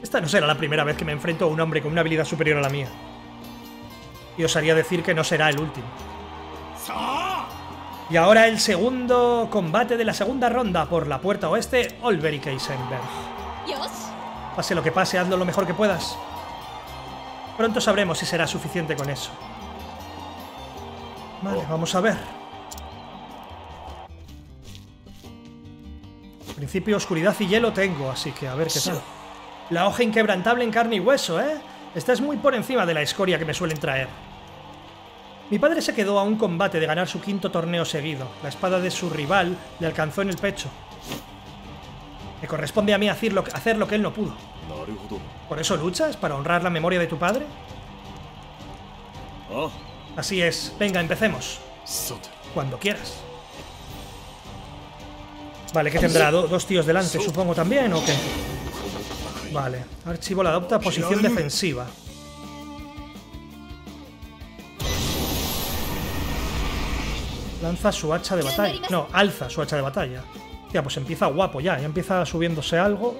Esta no será la primera vez que me enfrento a un hombre con una habilidad superior a la mía. Y os haría decir que no será el último. Y ahora el segundo combate de la segunda ronda. Por la puerta oeste, Olberic Eisenberg. Pase lo que pase, hazlo lo mejor que puedas. Pronto sabremos si será suficiente con eso. Vale, vamos a ver. En principio, oscuridad y hielo tengo, así que a ver qué tal. La hoja inquebrantable en carne y hueso, ¿eh? Esta es muy por encima de la escoria que me suelen traer. Mi padre se quedó a un combate de ganar su quinto torneo seguido. La espada de su rival le alcanzó en el pecho. Me corresponde a mí hacer lo que, hacer lo que él no pudo. ¿Por eso luchas? ¿Para honrar la memoria de tu padre? Así es. Venga, empecemos. Cuando quieras. Vale, que tendrá Do, dos tíos delante, supongo también, ¿o qué? Vale, Archibald adopta posición defensiva. Lanza su hacha de batalla. No, alza su hacha de batalla. Ya, pues empieza guapo ya, ya empieza subiéndose algo.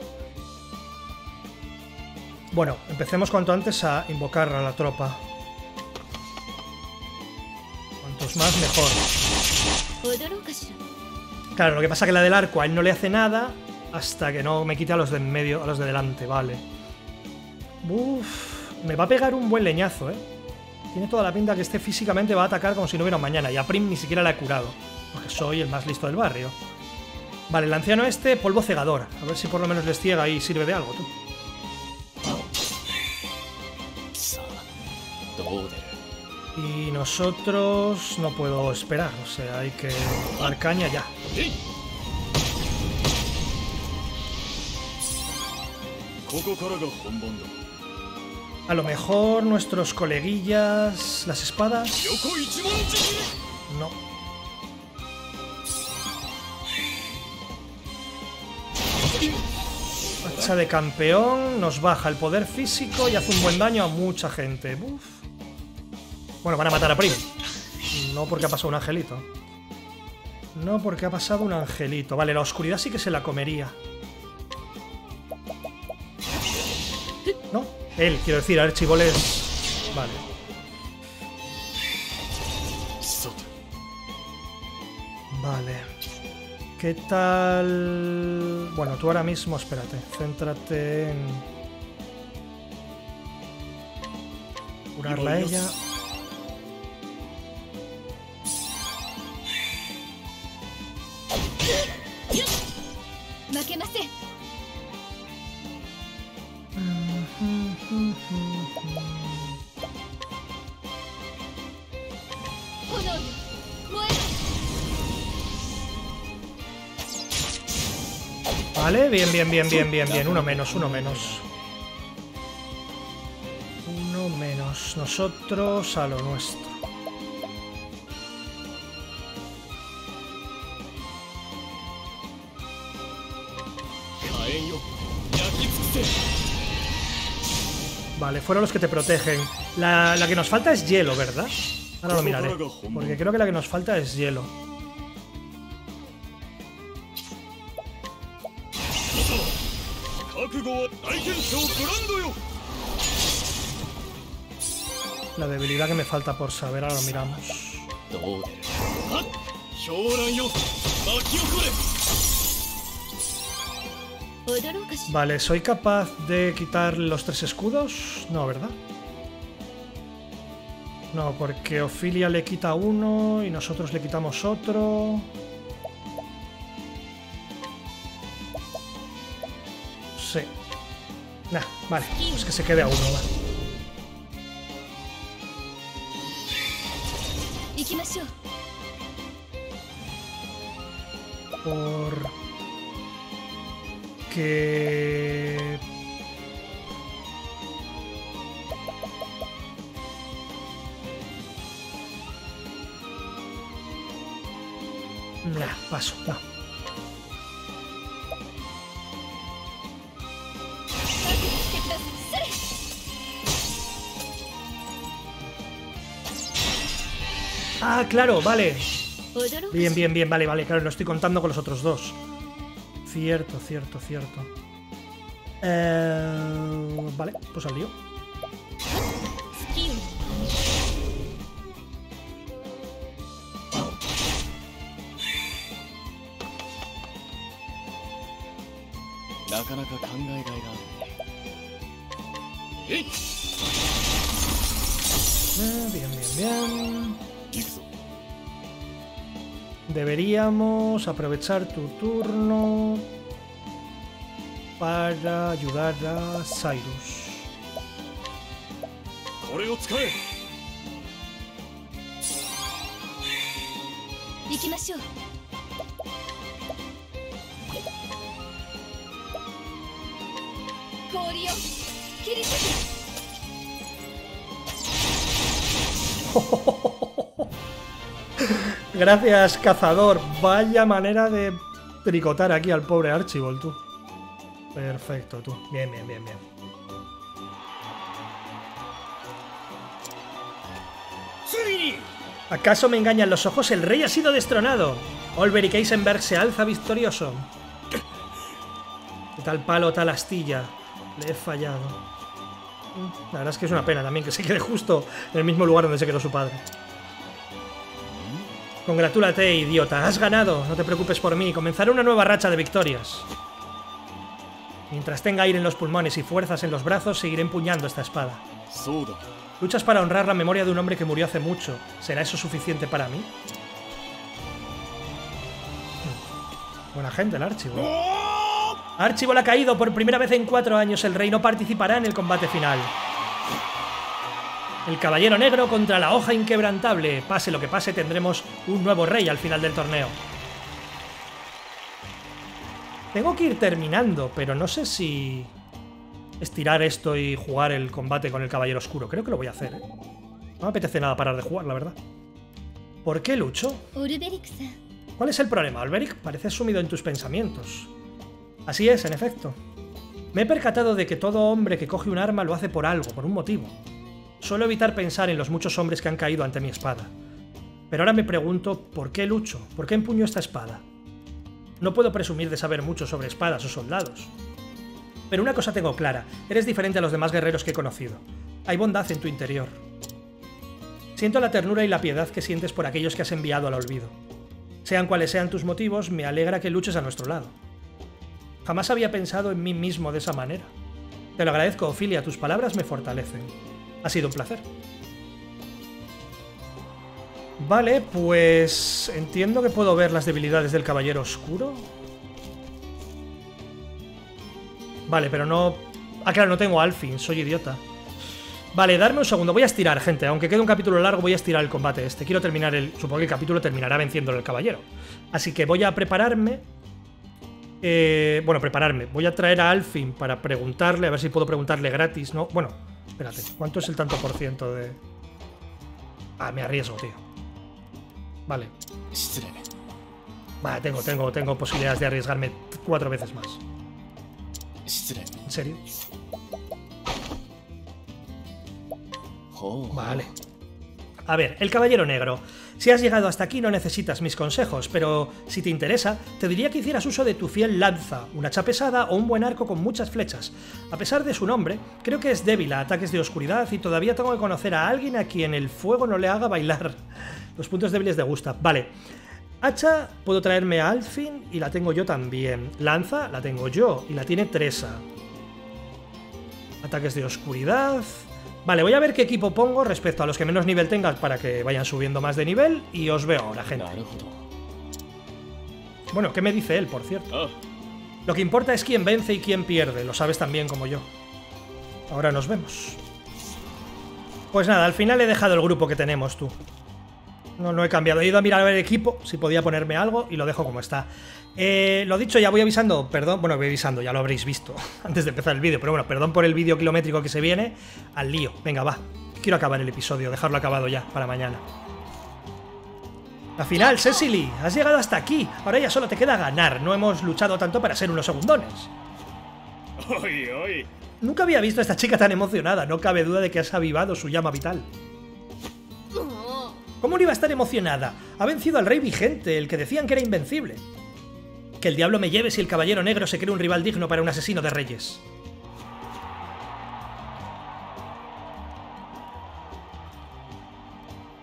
Bueno, empecemos cuanto antes a invocar a la tropa. Cuantos más, mejor. Claro, lo que pasa es que la del arco a él no le hace nada hasta que no me quite a los de en medio, a los de delante, vale. Uff, me va a pegar un buen leñazo, eh. Tiene toda la pinta que este físicamente va a atacar como si no hubiera un mañana, y a Prim ni siquiera la he curado, porque soy el más listo del barrio. Vale, el anciano este, polvo cegador. A ver si por lo menos les ciega y sirve de algo, tú. Y nosotros no puedo esperar, o sea, hay que dar caña ya. A lo mejor nuestros coleguillas... ¿Las espadas? No. Hacha de campeón, nos baja el poder físico y hace un buen daño a mucha gente. Uf. Bueno, van a matar a Prim. No porque ha pasado un angelito. No porque ha pasado un angelito. Vale, la oscuridad sí que se la comería. No, él, quiero decir, Archibald es... Vale. Vale. ¿Qué tal...? Bueno, tú ahora mismo, espérate. Céntrate en... curarla a ella. Vale, bien, bien, bien, bien, bien, bien. Uno menos, uno menos. Uno menos. Nosotros a lo nuestro. Vale, fueron los que te protegen. La, la que nos falta es hielo, ¿verdad? Ahora lo miraré, porque creo que la que nos falta es hielo. La debilidad que me falta por saber, ahora lo miramos. Vale, ¿soy capaz de quitar los tres escudos? No, ¿verdad? No, porque Ophilia le quita uno y nosotros le quitamos otro. Sí. Nah, vale, pues que se quede a uno, vale. Porque... Nah, paso, no. Ah, claro, vale. Bien, bien, bien, vale, vale, claro, no estoy contando con los otros dos. Cierto, cierto, cierto. Eh, vale, pues al lío. Bien, bien, bien. Deberíamos aprovechar tu turno para ayudar a Cyrus. Gracias, cazador. Vaya manera de tricotar aquí al pobre Archibald, tú. Perfecto, tú. Bien, bien, bien, bien. ¿Acaso me engañan los ojos? El rey ha sido destronado. Olberic Eisenberg se alza victorioso. Tal palo, tal astilla. Le he fallado. La verdad es que es una pena también que se quede justo en el mismo lugar donde se quedó su padre. Congratúlate, idiota. Has ganado. No te preocupes por mí. Comenzaré una nueva racha de victorias. Mientras tenga aire en los pulmones y fuerzas en los brazos, seguiré empuñando esta espada. Luchas para honrar la memoria de un hombre que murió hace mucho. ¿Será eso suficiente para mí? Buena gente el Archibald. Archibald ha caído. Por primera vez en cuatro años el rey no participará en el combate final. El caballero negro contra la hoja inquebrantable. Pase lo que pase, tendremos un nuevo rey al final del torneo. Tengo que ir terminando, pero no sé si... estirar esto y jugar el combate con el caballero oscuro. Creo que lo voy a hacer, ¿eh? No me apetece nada parar de jugar, la verdad. ¿Por qué lucho? ¿Cuál es el problema, Olberic? Pareces sumido en tus pensamientos. Así es, en efecto. Me he percatado de que todo hombre que coge un arma lo hace por algo, por un motivo. Suelo evitar pensar en los muchos hombres que han caído ante mi espada. Pero ahora me pregunto, ¿por qué lucho? ¿Por qué empuño esta espada? No puedo presumir de saber mucho sobre espadas o soldados. Pero una cosa tengo clara, eres diferente a los demás guerreros que he conocido. Hay bondad en tu interior. Siento la ternura y la piedad que sientes por aquellos que has enviado al olvido. Sean cuales sean tus motivos, me alegra que luches a nuestro lado. Jamás había pensado en mí mismo de esa manera. Te lo agradezco, Ophilia, tus palabras me fortalecen. Ha sido un placer. Vale, pues... entiendo que puedo ver las debilidades del Caballero Oscuro. Vale, pero no... Ah, claro, no tengo Alfyn, soy idiota. Vale, darme un segundo, voy a estirar, gente. Aunque quede un capítulo largo, voy a estirar el combate este. Quiero terminar el... Supongo que el capítulo terminará venciendo al caballero. Así que voy a prepararme... Eh, bueno, prepararme. Voy a traer a Alfyn para preguntarle, a ver si puedo preguntarle gratis, ¿no? Bueno, espérate, ¿cuánto es el tanto por ciento de...? Ah, me arriesgo, tío. Vale. Vale, tengo, tengo, tengo posibilidades de arriesgarme cuatro veces más. ¿En serio? Vale. A ver, el Caballero Negro. Si has llegado hasta aquí no necesitas mis consejos, pero si te interesa, te diría que hicieras uso de tu fiel lanza, una hacha pesada o un buen arco con muchas flechas. A pesar de su nombre, creo que es débil a ataques de oscuridad y todavía tengo que conocer a alguien a quien el fuego no le haga bailar. Los puntos débiles de Gustav. Vale. Hacha, puedo traerme a Alfyn y la tengo yo también. Lanza, la tengo yo y la tiene Teresa. Ataques de oscuridad... Vale, voy a ver qué equipo pongo respecto a los que menos nivel tengan para que vayan subiendo más de nivel y os veo ahora, gente. Bueno, ¿qué me dice él, por cierto? Lo que importa es quién vence y quién pierde, lo sabes tan bien como yo. Ahora nos vemos. Pues nada, al final he dejado el grupo que tenemos, tú. No, no he cambiado, he ido a mirar a ver el equipo, si podía ponerme algo y lo dejo como está. Eh, lo dicho, ya voy avisando, perdón, bueno, voy avisando, ya lo habréis visto antes de empezar el vídeo, pero bueno, perdón por el vídeo kilométrico que se viene, al lío, venga, va, quiero acabar el episodio, dejarlo acabado ya, para mañana. Al final, Cecily, has llegado hasta aquí, ahora ya solo te queda ganar, no hemos luchado tanto para ser unos segundones. Oy, oy. Nunca había visto a esta chica tan emocionada, no cabe duda de que has avivado su llama vital. ¿Cómo no iba a estar emocionada? Ha vencido al rey vigente, el que decían que era invencible. Que el diablo me lleve si el Caballero Negro se cree un rival digno para un asesino de reyes.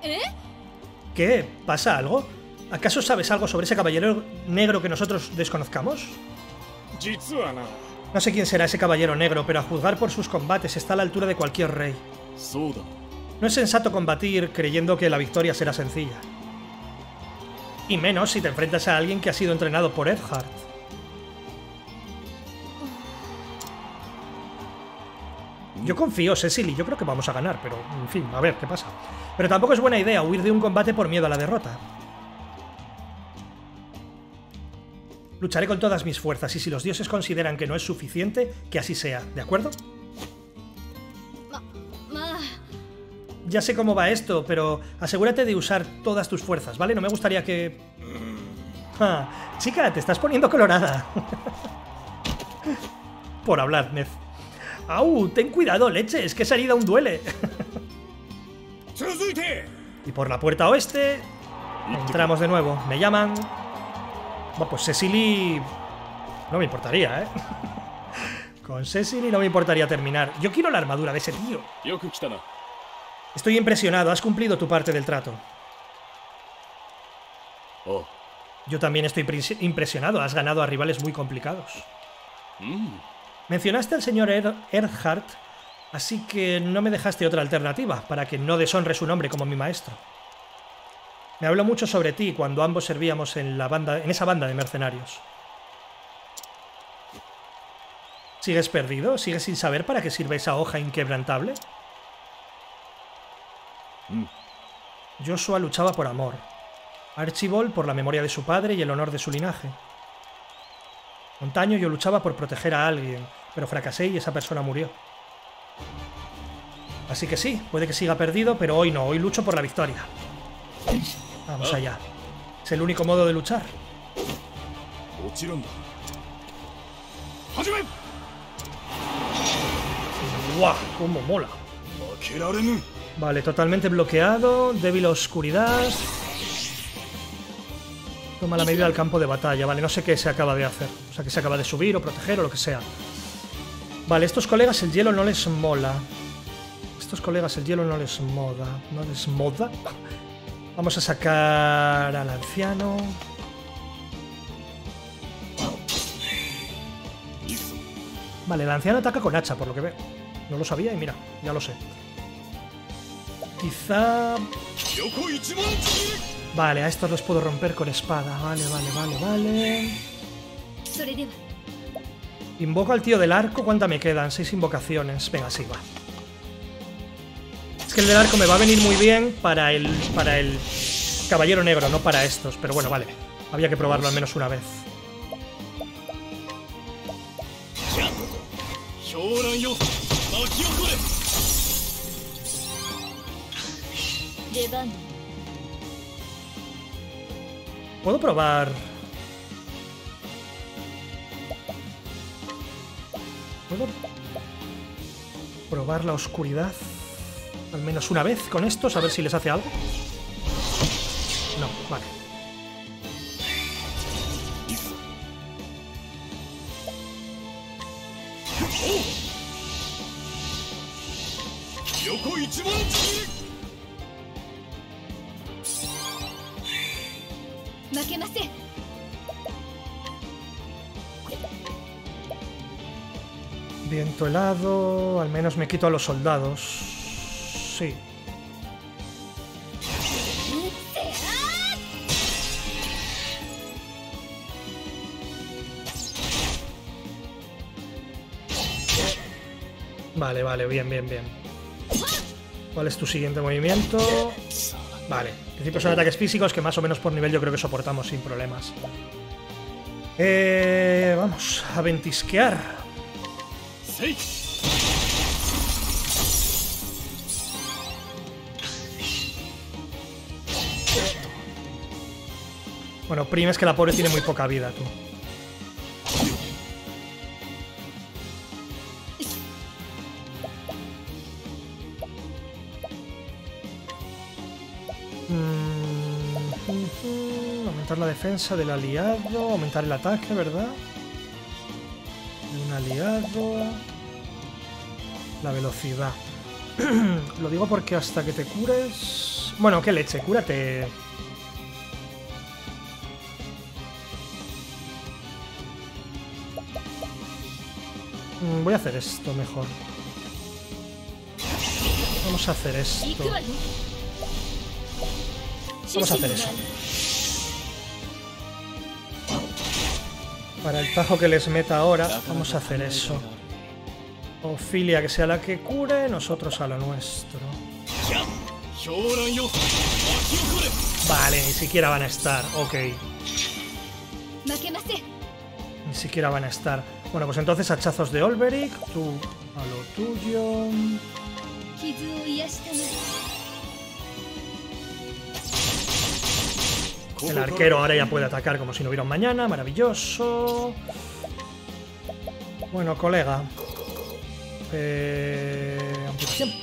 ¿Eh? ¿Qué? ¿Pasa algo? ¿Acaso sabes algo sobre ese Caballero Negro que nosotros desconozcamos? No sé quién será ese Caballero Negro, pero a juzgar por sus combates está a la altura de cualquier rey. No es sensato combatir creyendo que la victoria será sencilla. Y menos si te enfrentas a alguien que ha sido entrenado por Erhardt. Yo confío, Cecily, yo creo que vamos a ganar, pero en fin, a ver qué pasa. Pero tampoco es buena idea huir de un combate por miedo a la derrota. Lucharé con todas mis fuerzas y si los dioses consideran que no es suficiente, que así sea, ¿de acuerdo? Ya sé cómo va esto, pero asegúrate de usar todas tus fuerzas, ¿vale? No me gustaría que... Ah, chica, te estás poniendo colorada. Por hablar, Nez. ¡Au! ¡Ten cuidado, leche! ¡Es que esa herida aún duele! Y por la puerta oeste... entramos de nuevo. Me llaman... Bueno, pues Cecily... no me importaría, ¿eh? Con Cecily no me importaría terminar. Yo quiero la armadura de ese tío. Estoy impresionado, has cumplido tu parte del trato. Oh. Yo también estoy impresionado, has ganado a rivales muy complicados. Mm. Mencionaste al señor er Erhardt, así que no me dejaste otra alternativa, para que no deshonre su nombre como mi maestro. Me habló mucho sobre ti cuando ambos servíamos en, la banda, en esa banda de mercenarios. ¿Sigues perdido? ¿Sigues sin saber para qué sirve esa hoja inquebrantable? Joshua luchaba por amor, Archibald por la memoria de su padre y el honor de su linaje. Antaño yo luchaba por proteger a alguien, pero fracasé y esa persona murió. Así que sí, puede que siga perdido, pero hoy no, hoy lucho por la victoria. Vamos allá. Es el único modo de luchar. ¡Guau! ¡Cómo mola! Vale, totalmente bloqueado. Débil a oscuridad. Toma la medida del campo de batalla. Vale, no sé qué se acaba de hacer. O sea, que se acaba de subir o proteger o lo que sea. Vale, estos colegas el hielo no les mola. Estos colegas el hielo no les moda. ¿No les moda? Vamos a sacar al anciano. Vale, el anciano ataca con hacha, por lo que veo. No lo sabía y mira, ya lo sé. Quizá... Vale, a estos los puedo romper con espada. Vale, vale, vale, vale. Invoco al tío del arco. ¿Cuánta me quedan? Seis invocaciones. Venga, sí, va. Es que el del arco me va a venir muy bien para el, para el caballero negro, no para estos. Pero bueno, vale. Había que probarlo al menos una vez. Puedo probar. Puedo probar la oscuridad al menos una vez con estos, a ver si les hace algo. No, vale. Viento helado, al menos me quito a los soldados. Sí. Vale, vale, bien, bien, bien. ¿Cuál es tu siguiente movimiento? Vale, en principio son ataques físicos que más o menos por nivel yo creo que soportamos sin problemas. Eh, vamos a ventisquear. Bueno, Prim es que la pobre tiene muy poca vida, tú. La defensa del aliado, aumentar el ataque, ¿verdad? De un aliado. La velocidad. Lo digo porque hasta que te cures... Bueno, qué leche, cúrate. Voy a hacer esto mejor. Vamos a hacer esto. Vamos a hacer eso. Para el tajo que les meta ahora, vamos a hacer eso. Ophilia que sea la que cure, nosotros a lo nuestro. Vale, ni siquiera van a estar, ok. Ni siquiera van a estar. Bueno, pues entonces hachazos de Olberic, tú a lo tuyo. El arquero ahora ya puede atacar como si no hubiera un mañana. Maravilloso. Bueno, colega. Eh... Amputación.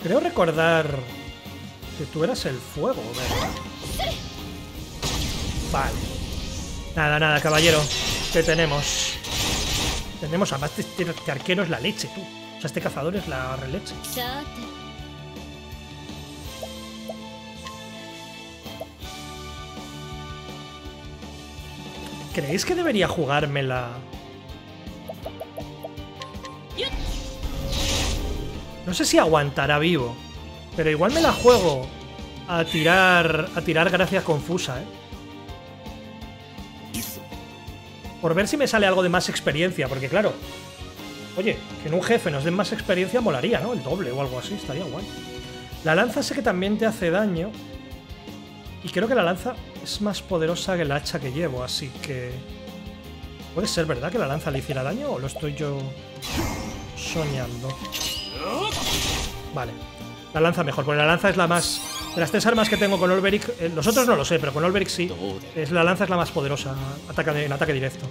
Creo recordar... que tú eras el fuego, ¿verdad? Vale. Nada, nada, caballero. Te tenemos. Tenemos a más. Este, este arquero es la leche, tú. O sea, este cazador es la releche. ¿Creéis que debería jugármela? No sé si aguantará vivo. Pero igual me la juego a tirar a tirar gracia confusa, ¿eh? Por ver si me sale algo de más experiencia, porque claro... Oye, que en un jefe nos den más experiencia molaría, ¿no? El doble o algo así, estaría guay. La lanza sé que también te hace daño. Y creo que la lanza es más poderosa que la hacha que llevo, así que... ¿Puede ser verdad que la lanza le hiciera daño o lo estoy yo soñando? Vale. La lanza mejor, porque la lanza es la más... De las tres armas que tengo con Olberic... Eh, los otros no lo sé, pero con Olberic sí. Es, la lanza es la más poderosa ataca, en ataque directo.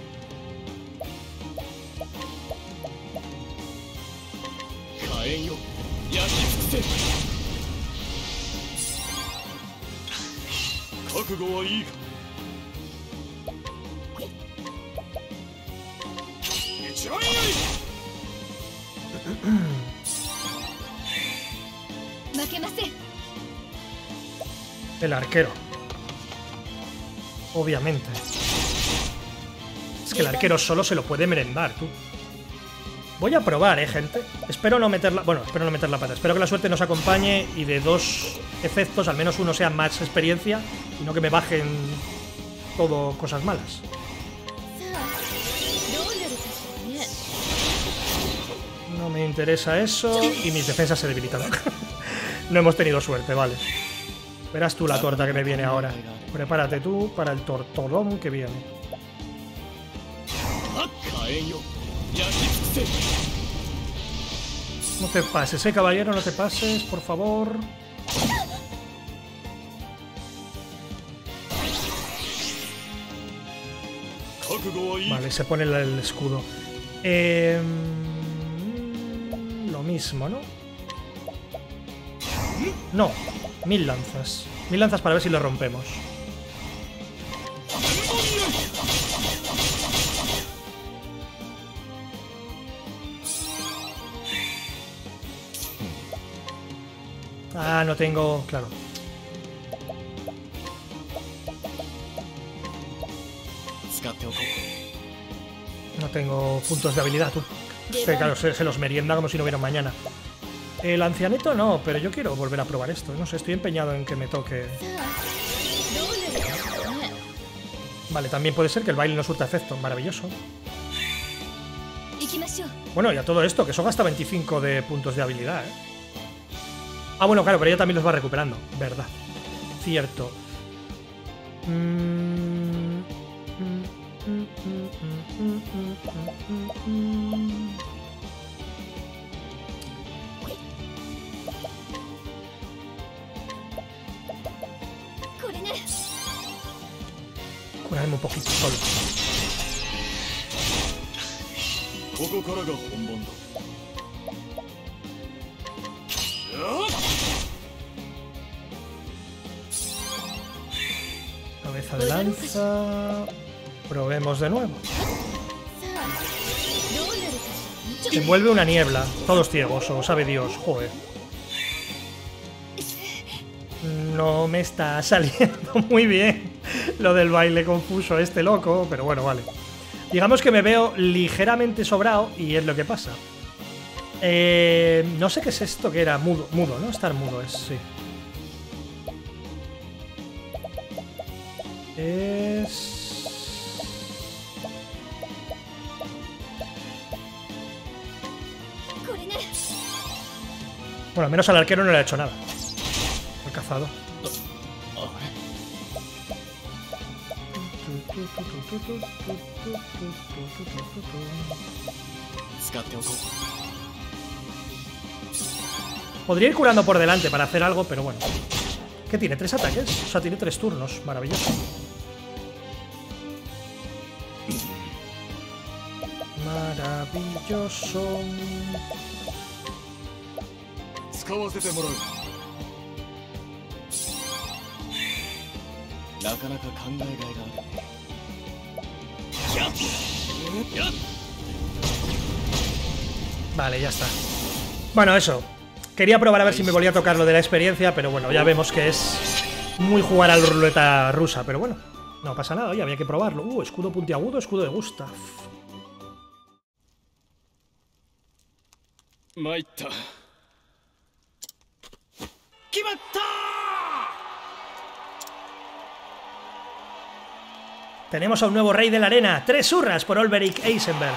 El arquero. Obviamente. Es que el arquero solo se lo puede merendar, tú. Voy a probar, eh, gente. Espero no meter la... Bueno, espero no meter la pata. Espero que la suerte nos acompañe y de dos efectos, al menos uno sea más experiencia y no que me bajen todo cosas malas. No me interesa eso y mis defensas se debilitan. No hemos tenido suerte, vale. Verás tú la torta que me viene ahora. Prepárate tú para el tortolón que viene. No te pases, eh, caballero, no te pases, por favor. Vale, se pone el escudo. Eh, lo mismo, ¿no? No, mil lanzas. Mil lanzas para ver si lo rompemos. Ah, no tengo... Claro. No tengo puntos de habilidad, tú. Es que, claro, se, se los merienda como si no hubiera mañana. El ancianeto no, pero yo quiero volver a probar esto. No sé, estoy empeñado en que me toque. Vale, también puede ser que el baile no surta efecto. Maravilloso. Bueno, y a todo esto, que eso gasta veinticinco de puntos de habilidad, ¿eh? Ah, bueno, claro, pero ella también los va recuperando. Verdad. Cierto. Curarme un poquito solo. Cabeza de lanza. Probemos de nuevo. Se envuelve una niebla. Todos ciegos, o sabe Dios. Joder. No me está saliendo muy bien lo del baile confuso este loco, pero bueno, vale. Digamos que me veo ligeramente sobrado y es lo que pasa. Eh, no sé qué es esto que era mudo, mudo, ¿no? Estar mudo es, sí. Es... Bueno, al menos al arquero no le ha hecho nada. El cazado. Podría ir curando por delante para hacer algo, pero bueno. ¿Qué tiene? ¿Tres ataques? O sea, tiene tres turnos. Maravilloso. Maravilloso. Vale, ya está. Bueno, eso. Quería probar a ver si me volvía a tocar lo de la experiencia, pero bueno, ya vemos que es muy jugar a la ruleta rusa, pero bueno, no pasa nada, oye, había que probarlo. Uh, escudo puntiagudo, escudo de Gustav. Maita. Tenemos a un nuevo rey de la arena. Tres hurras por Olberic Eisenberg.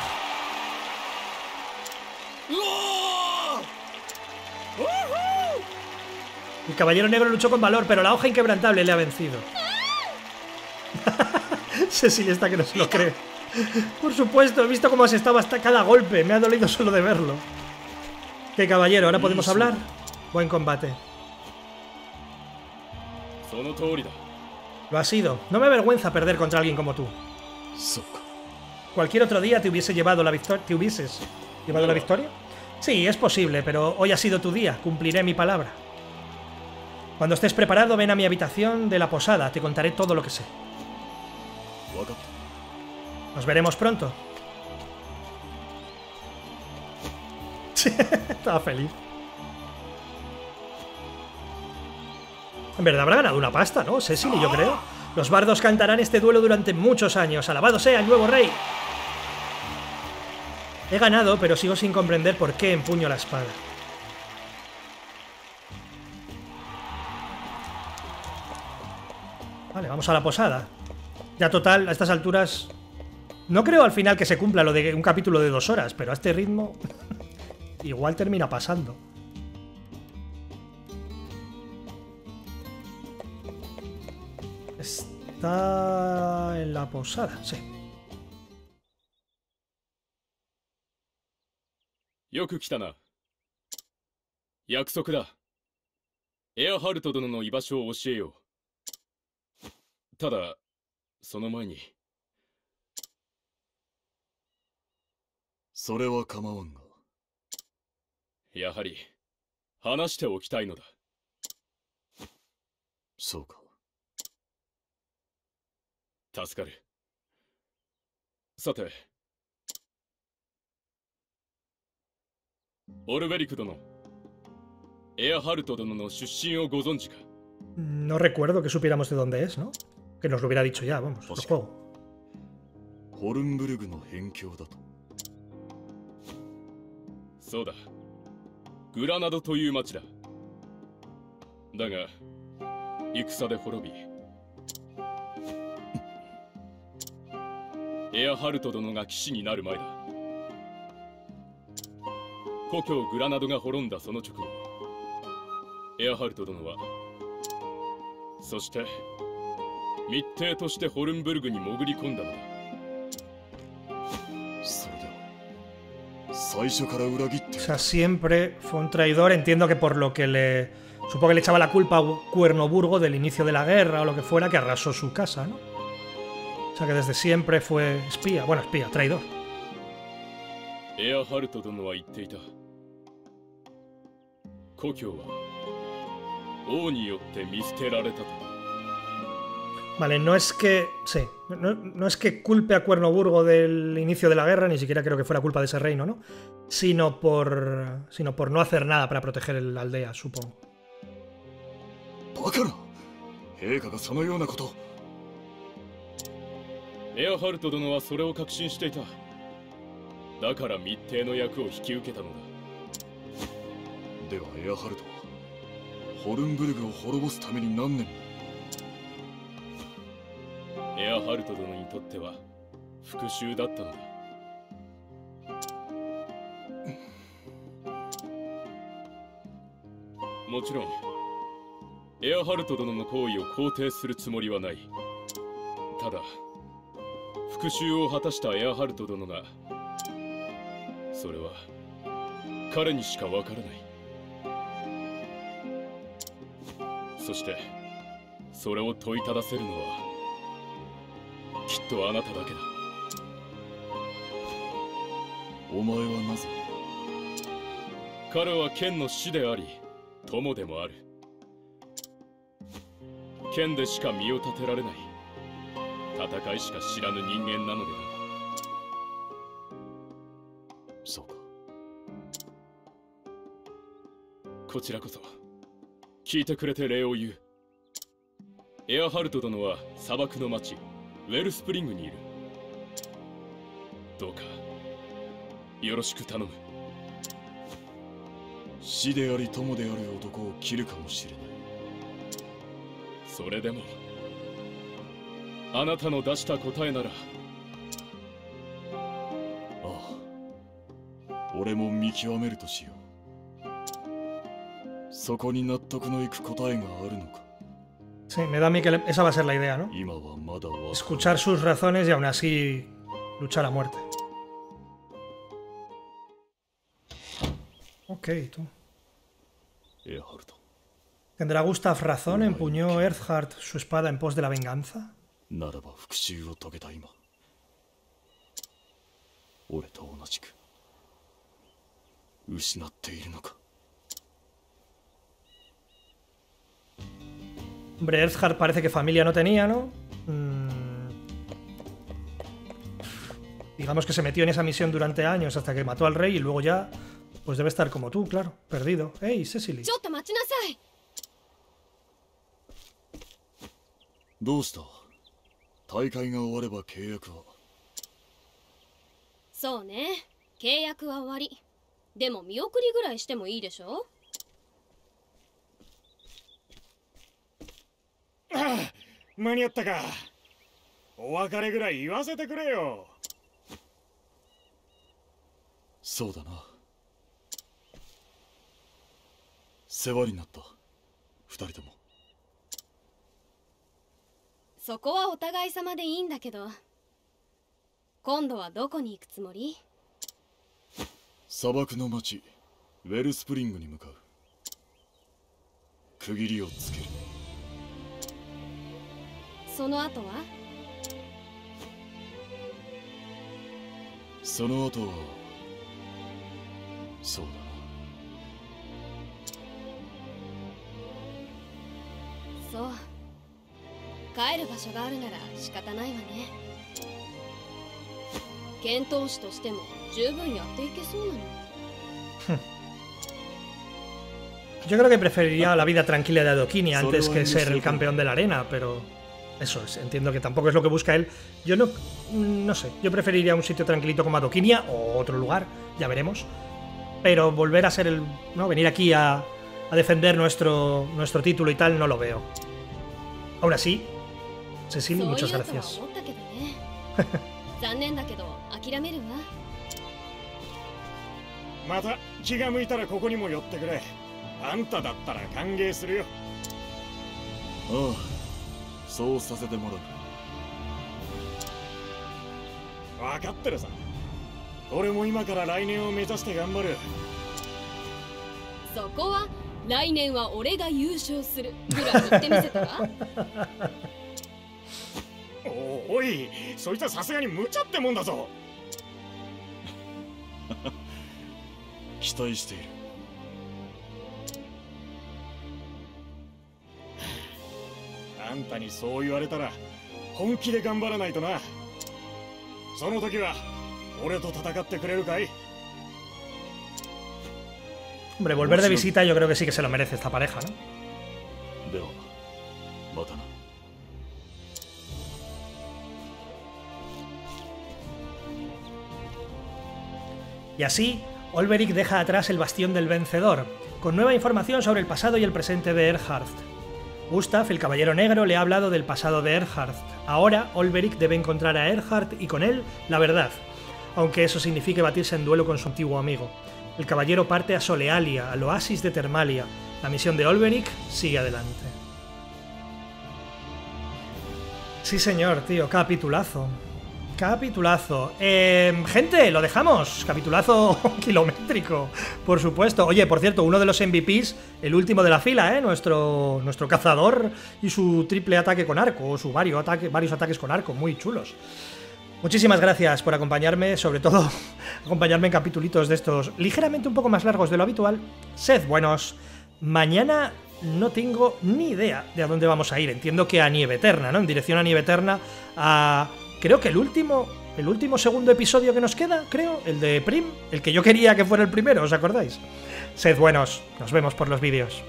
caballero negro luchó con valor, pero la hoja inquebrantable le ha vencido. Cecily está que no se lo cree. Por supuesto, he visto cómo has estado hasta cada golpe. Me ha dolido solo de verlo. ¿Qué, caballero? ¿Ahora podemos hablar? Buen combate. Lo ha sido. No me avergüenza perder contra alguien como tú. Cualquier otro día te hubiese llevado la victoria. ¿Te hubieses llevado la victoria? Sí, es posible, pero hoy ha sido tu día. Cumpliré mi palabra. Cuando estés preparado, ven a mi habitación de la posada. Te contaré todo lo que sé. Nos veremos pronto. Estaba feliz. En verdad habrá ganado una pasta, ¿no? Cecily, yo creo. Los bardos cantarán este duelo durante muchos años. ¡Alabado sea el nuevo rey! He ganado, pero sigo sin comprender por qué empuño la espada. Vale, vamos a la posada. Ya total, a estas alturas... No creo al final que se cumpla lo de un capítulo de dos horas, pero a este ritmo... igual termina pasando. Está en la posada, sí. No recuerdo que supiéramos de dónde es, ¿no? Que nos lo hubiera dicho ya, vamos, el juego. Hornburg no henkyo dato. Soda. Granado toyu machi da. Daga, ikusa de horobi. Erhardt dono ga kishi ni naru mae da. Kokyo Granado ga horonda sono choku. Erhardt dono wa. Soshite 密偵としてホルンブルグに潜り込んだのだ。それでは最初から裏切って。O sea, siempre fue un traidor. Entiendo que por lo que le supongo que le echaba la culpa a Cuernoburgo del inicio de la guerra o lo que fuera que arrasó su casa, ¿no? O sea, que desde siempre fue espía, bueno, espía, traidor. Erhardt dono wa itte ita. Kokyo wa ou ni yotte misterareta to. Vale, no es que... Sí, no, no es que culpe a Cuernoburgo del inicio de la guerra, ni siquiera creo que fuera culpa de ese reino, ¿no? Sino por... Sino por no hacer nada para proteger la aldea, supongo. Erhardt きっとあなただけだ。お前はなぜ？彼は剣の師であり、友でもある。剣でしか身を立てられない。戦いしか知らぬ人間なのでだ。そうか。こちらこそ。聞いてくれて礼を言う。エアハルト殿は砂漠の町。 ウェルスプリングにいる。どうかよろしく頼む。師であり友である男を切るかもしれない。それでもあなたの出した答えなら。ああ、俺も見極めるとしよう。Sí, me da a mí que esa va a ser la idea, ¿no? Escuchar sus razones y aún así luchar a muerte. Ok, tú. ¿Tendrá Gustav razón? ¿Empuñó Erhardt su espada en pos de la venganza? Hombre, Erhardt parece que familia no tenía, ¿no? Mm. Digamos que se metió en esa misión durante años hasta que mató al rey y luego ya... Pues debe estar como tú, claro, perdido. ¡Ey, Cecily! So, そう。帰る場所があるなら仕方ないわね。剣闘士としても十分やっていけそうなの。Yo creo que preferiría la vida tranquila de Adoquinia antes que ser el campeón de la arena, pero eso es, entiendo que tampoco es lo que busca él. Yo no no sé, yo preferiría un sitio tranquilito como Adoquinia o otro lugar, ya veremos. Pero volver a ser el, no, venir aquí a a defender nuestro, nuestro título y tal, no lo veo. Aún así, Cecily, muchas gracias. Hombre, volver de visita yo creo que sí que se lo merece esta pareja, ¿no? Y así, Olberic deja atrás el Bastión del Vencedor, con nueva información sobre el pasado y el presente de Erhardt. Gustav, el Caballero Negro, le ha hablado del pasado de Erhardt. Ahora, Olberic debe encontrar a Erhardt y con él, la verdad, aunque eso signifique batirse en duelo con su antiguo amigo. El caballero parte a Solealia, al oasis de Termalia. La misión de Olberic sigue adelante. Sí señor, tío, capitulazo. Capitulazo. Eh, gente, lo dejamos. Capitulazo kilométrico, por supuesto. Oye, por cierto, uno de los M V Pes, el último de la fila, ¿eh? Nuestro, nuestro cazador y su triple ataque con arco, o su varios, ataque, varios ataques con arco, muy chulos. Muchísimas gracias por acompañarme, sobre todo acompañarme en capitulitos de estos ligeramente un poco más largos de lo habitual. Sed buenos. Mañana no tengo ni idea de a dónde vamos a ir. Entiendo que a Nieve Eterna, ¿no? En dirección a Nieve Eterna, a... creo que el último, el último segundo episodio que nos queda, creo, el de Prim, el que yo quería que fuera el primero, ¿os acordáis? Sed buenos. Nos vemos por los vídeos.